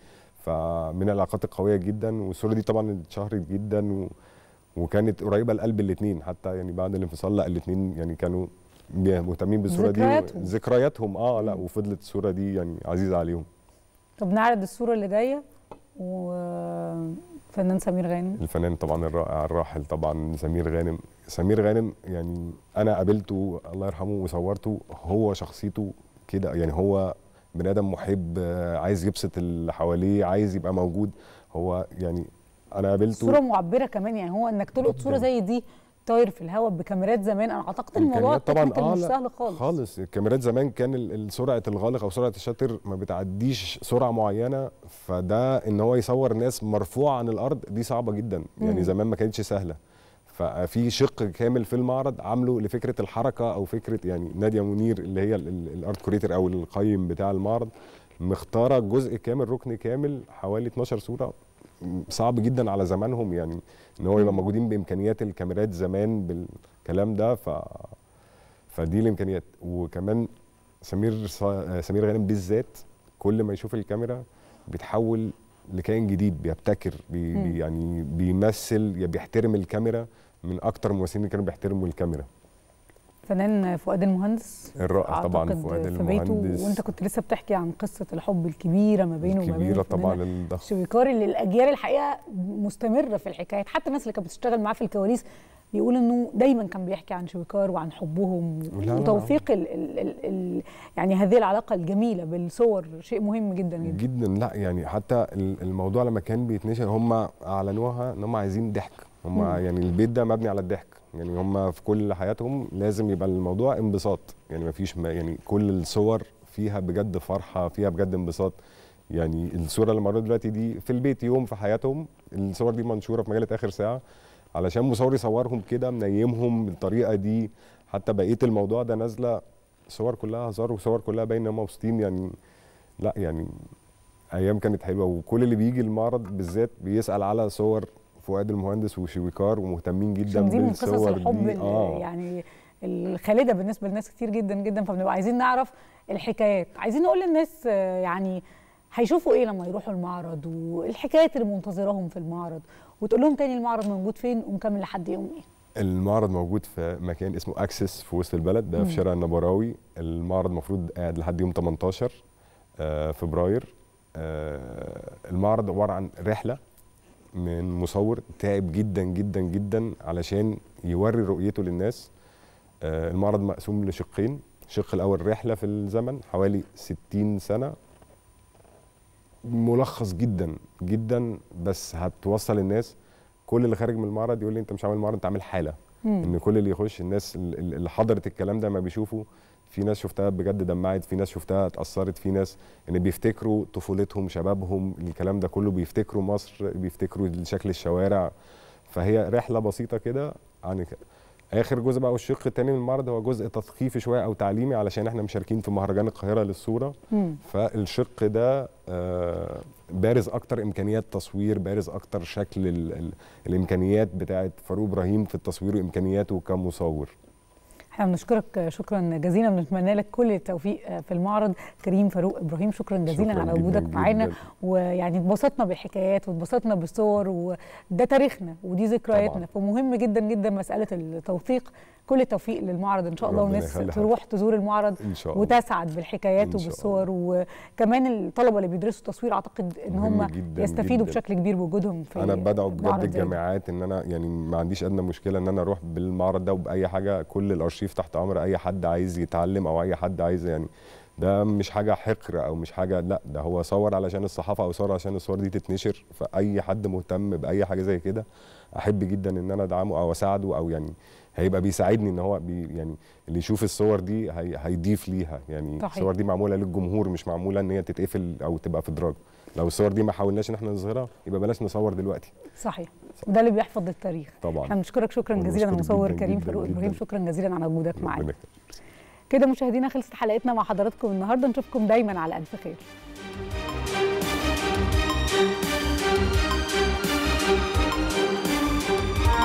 فمن العلاقات القويه جدا، والصوره دي طبعا اتشهرت جدا و... وكانت قريبه لقلب الاثنين حتى يعني بعد الانفصال لا الاثنين يعني كانوا مهتمين بالصوره دي ذكرياتهم اه لا وفضلت الصوره دي يعني عزيزه عليهم. طب نعرض الصوره اللي جايه وفنان سمير غانم، الفنان طبعا الرائع الراحل طبعا سمير غانم. سمير غانم يعني انا قابلته الله يرحمه وصورته، هو شخصيته كده يعني هو بني ادم محب عايز يبسط اللي حواليه عايز يبقى موجود. هو يعني انا قابلته صوره معبره كمان، يعني هو انك تلقط صوره زي دي طاير في الهواء بكاميرات زمان. انا اعتقد الموضوع طبعا آه مش سهل خالص خالص. الكاميرات زمان كان سرعه الغالق او سرعه الشاتر ما بتعديش سرعه معينه، فده ان هو يصور ناس مرفوعه عن الارض دي صعبه جدا يعني، مم. زمان ما كانتش سهله. ففي شق كامل في المعرض عامله لفكره الحركه او فكره يعني ناديه منير اللي هي الارت كوريتر او القيم بتاع المعرض مختاره جزء كامل ركن كامل حوالي اتناشر صوره صعب جدا على زمانهم يعني ان هو يبقى موجودين بامكانيات الكاميرات زمان بالكلام ده. ف فدي الامكانيات. وكمان سمير سا... سمير غانم بالذات كل ما يشوف الكاميرا بيتحول لكائن جديد بيبتكر بي... يعني بيمثل بيحترم الكاميرا من اكتر الممثلين اللي كانوا بيحترموا الكاميرا. فنان فؤاد المهندس الرائع طبعا فؤاد المهندس، وانت كنت لسه بتحكي عن قصه الحب الكبيره ما بينه وما بين طبعا شويكار اللي الاجيال الحقيقه مستمره في الحكايه، حتى الناس اللي كانت بتشتغل معاه في الكواليس بيقول انه دايما كان بيحكي عن شويكار وعن حبهم وتوثيق ال ال ال يعني هذه العلاقه الجميله بالصور، شيء مهم جدا جدا جدا. لا يعني حتى الموضوع لما كان بيتنشر هم اعلنوها ان هم عايزين ضحك، هم يعني البيت ده مبني على الضحك، يعني هم في كل حياتهم لازم يبقى الموضوع انبساط، يعني ما فيش يعني كل الصور فيها بجد فرحه، فيها بجد انبساط. يعني الصوره اللي مريت دلوقتي دي في البيت يوم في حياتهم، الصور دي منشوره في مجله اخر ساعه علشان مصور يصورهم كده منيمهم بالطريقه دي. حتى بقيه الموضوع ده نازله صور كلها هزار وصور كلها باينه مبسوطين. يعني لا يعني ايام كانت حلوه، وكل اللي بيجي المعرض بالذات بيسال على صور فؤاد المهندس وشويكار ومهتمين جدا بالصور دي. الحب دي آه. يعني الخالده بالنسبه لناس كتير جدا جدا، فبنبقى عايزين نعرف الحكايات، عايزين نقول للناس يعني هيشوفوا ايه لما يروحوا المعرض والحكايات اللي منتظراهم في المعرض، وتقول لهم تاني المعرض موجود فين ومكمل لحد يوم ايه. المعرض موجود في مكان اسمه اكسس في وسط البلد، ده في شارع النبراوي. المعرض المفروض قاعد لحد يوم تمنتاشر فبراير. المعرض عباره عن رحله من مصور تعب جدا جدا جدا علشان يوري رؤيته للناس. المعرض مقسوم لشقين، الشق الاول رحله في الزمن حوالي ستين سنه، ملخص جدا جدا بس هتوصل الناس. كل اللي خارج من المعرض يقول لي انت مش عامل معرض، انت عامل حاله. مم. ان كل اللي يخش الناس اللي حضرت الكلام ده ما بيشوفوا، في ناس شفتها بجد دمعت، في ناس شفتها اتاثرت، في ناس يعني بيفتكروا طفولتهم شبابهم الكلام ده كله، بيفتكروا مصر، بيفتكروا شكل الشوارع. فهي رحله بسيطه كده عن كده. اخر جزء بقى والشق الثاني من المعرض هو جزء تثقيفي شويه او تعليمي، علشان احنا مشاركين في مهرجان القاهره للصوره. مم. فالشق ده آه بارز اكتر، امكانيات تصوير، بارز اكتر شكل ال ال الامكانيات بتاعه فاروق ابراهيم في التصوير وامكانياته كمصور. احنا بنشكرك شكرا جزيلا، بنتمنى لك كل التوفيق في المعرض. كريم فاروق ابراهيم شكرا جزيلا شكراً على وجودك معانا، ويعني اتبسطنا بالحكايات واتبسطنا بالصور، وده تاريخنا ودي ذكرياتنا، فمهم جدا جدا مساله التوثيق. كل التوفيق للمعرض ان شاء الله، وناس تروح تزور المعرض وتسعد بالحكايات وبالصور، وكمان الطلبه اللي بيدرسوا تصوير اعتقد ان هم يستفيدوا جداً بشكل كبير بوجودهم في انا بدعو بجد الجامعات ان انا يعني ما عنديش ادنى مشكله ان انا اروح بالمعرض ده وباي حاجه. كل الارشيف تحت امر اي حد عايز يتعلم او اي حد عايز، يعني ده مش حاجه حقر او مش حاجه، لا ده هو صور علشان الصحافه او صور عشان الصور دي تتنشر. فاي حد مهتم باي حاجه زي كده احب جدا ان انا ادعمه او اساعده، او يعني هيبقى بيساعدني ان هو بي يعني اللي يشوف الصور دي هي هيضيف ليها. يعني طحيح. الصور دي معموله للجمهور، مش معموله ان هي تتقفل او تبقى في دراج. لو الصور دي ما حاولناش ان احنا نظهرها يبقى بلاش نصور دلوقتي. صحيح، ده اللي بيحفظ التاريخ طبعا. احنا بنشكرك شكرا جزيلا المصور كريم فاروق ابراهيم، شكرا جزيلا على وجودك معانا. كده مشاهدينا خلصت حلقتنا مع حضراتكم النهارده، نشوفكم دايما على الف خير.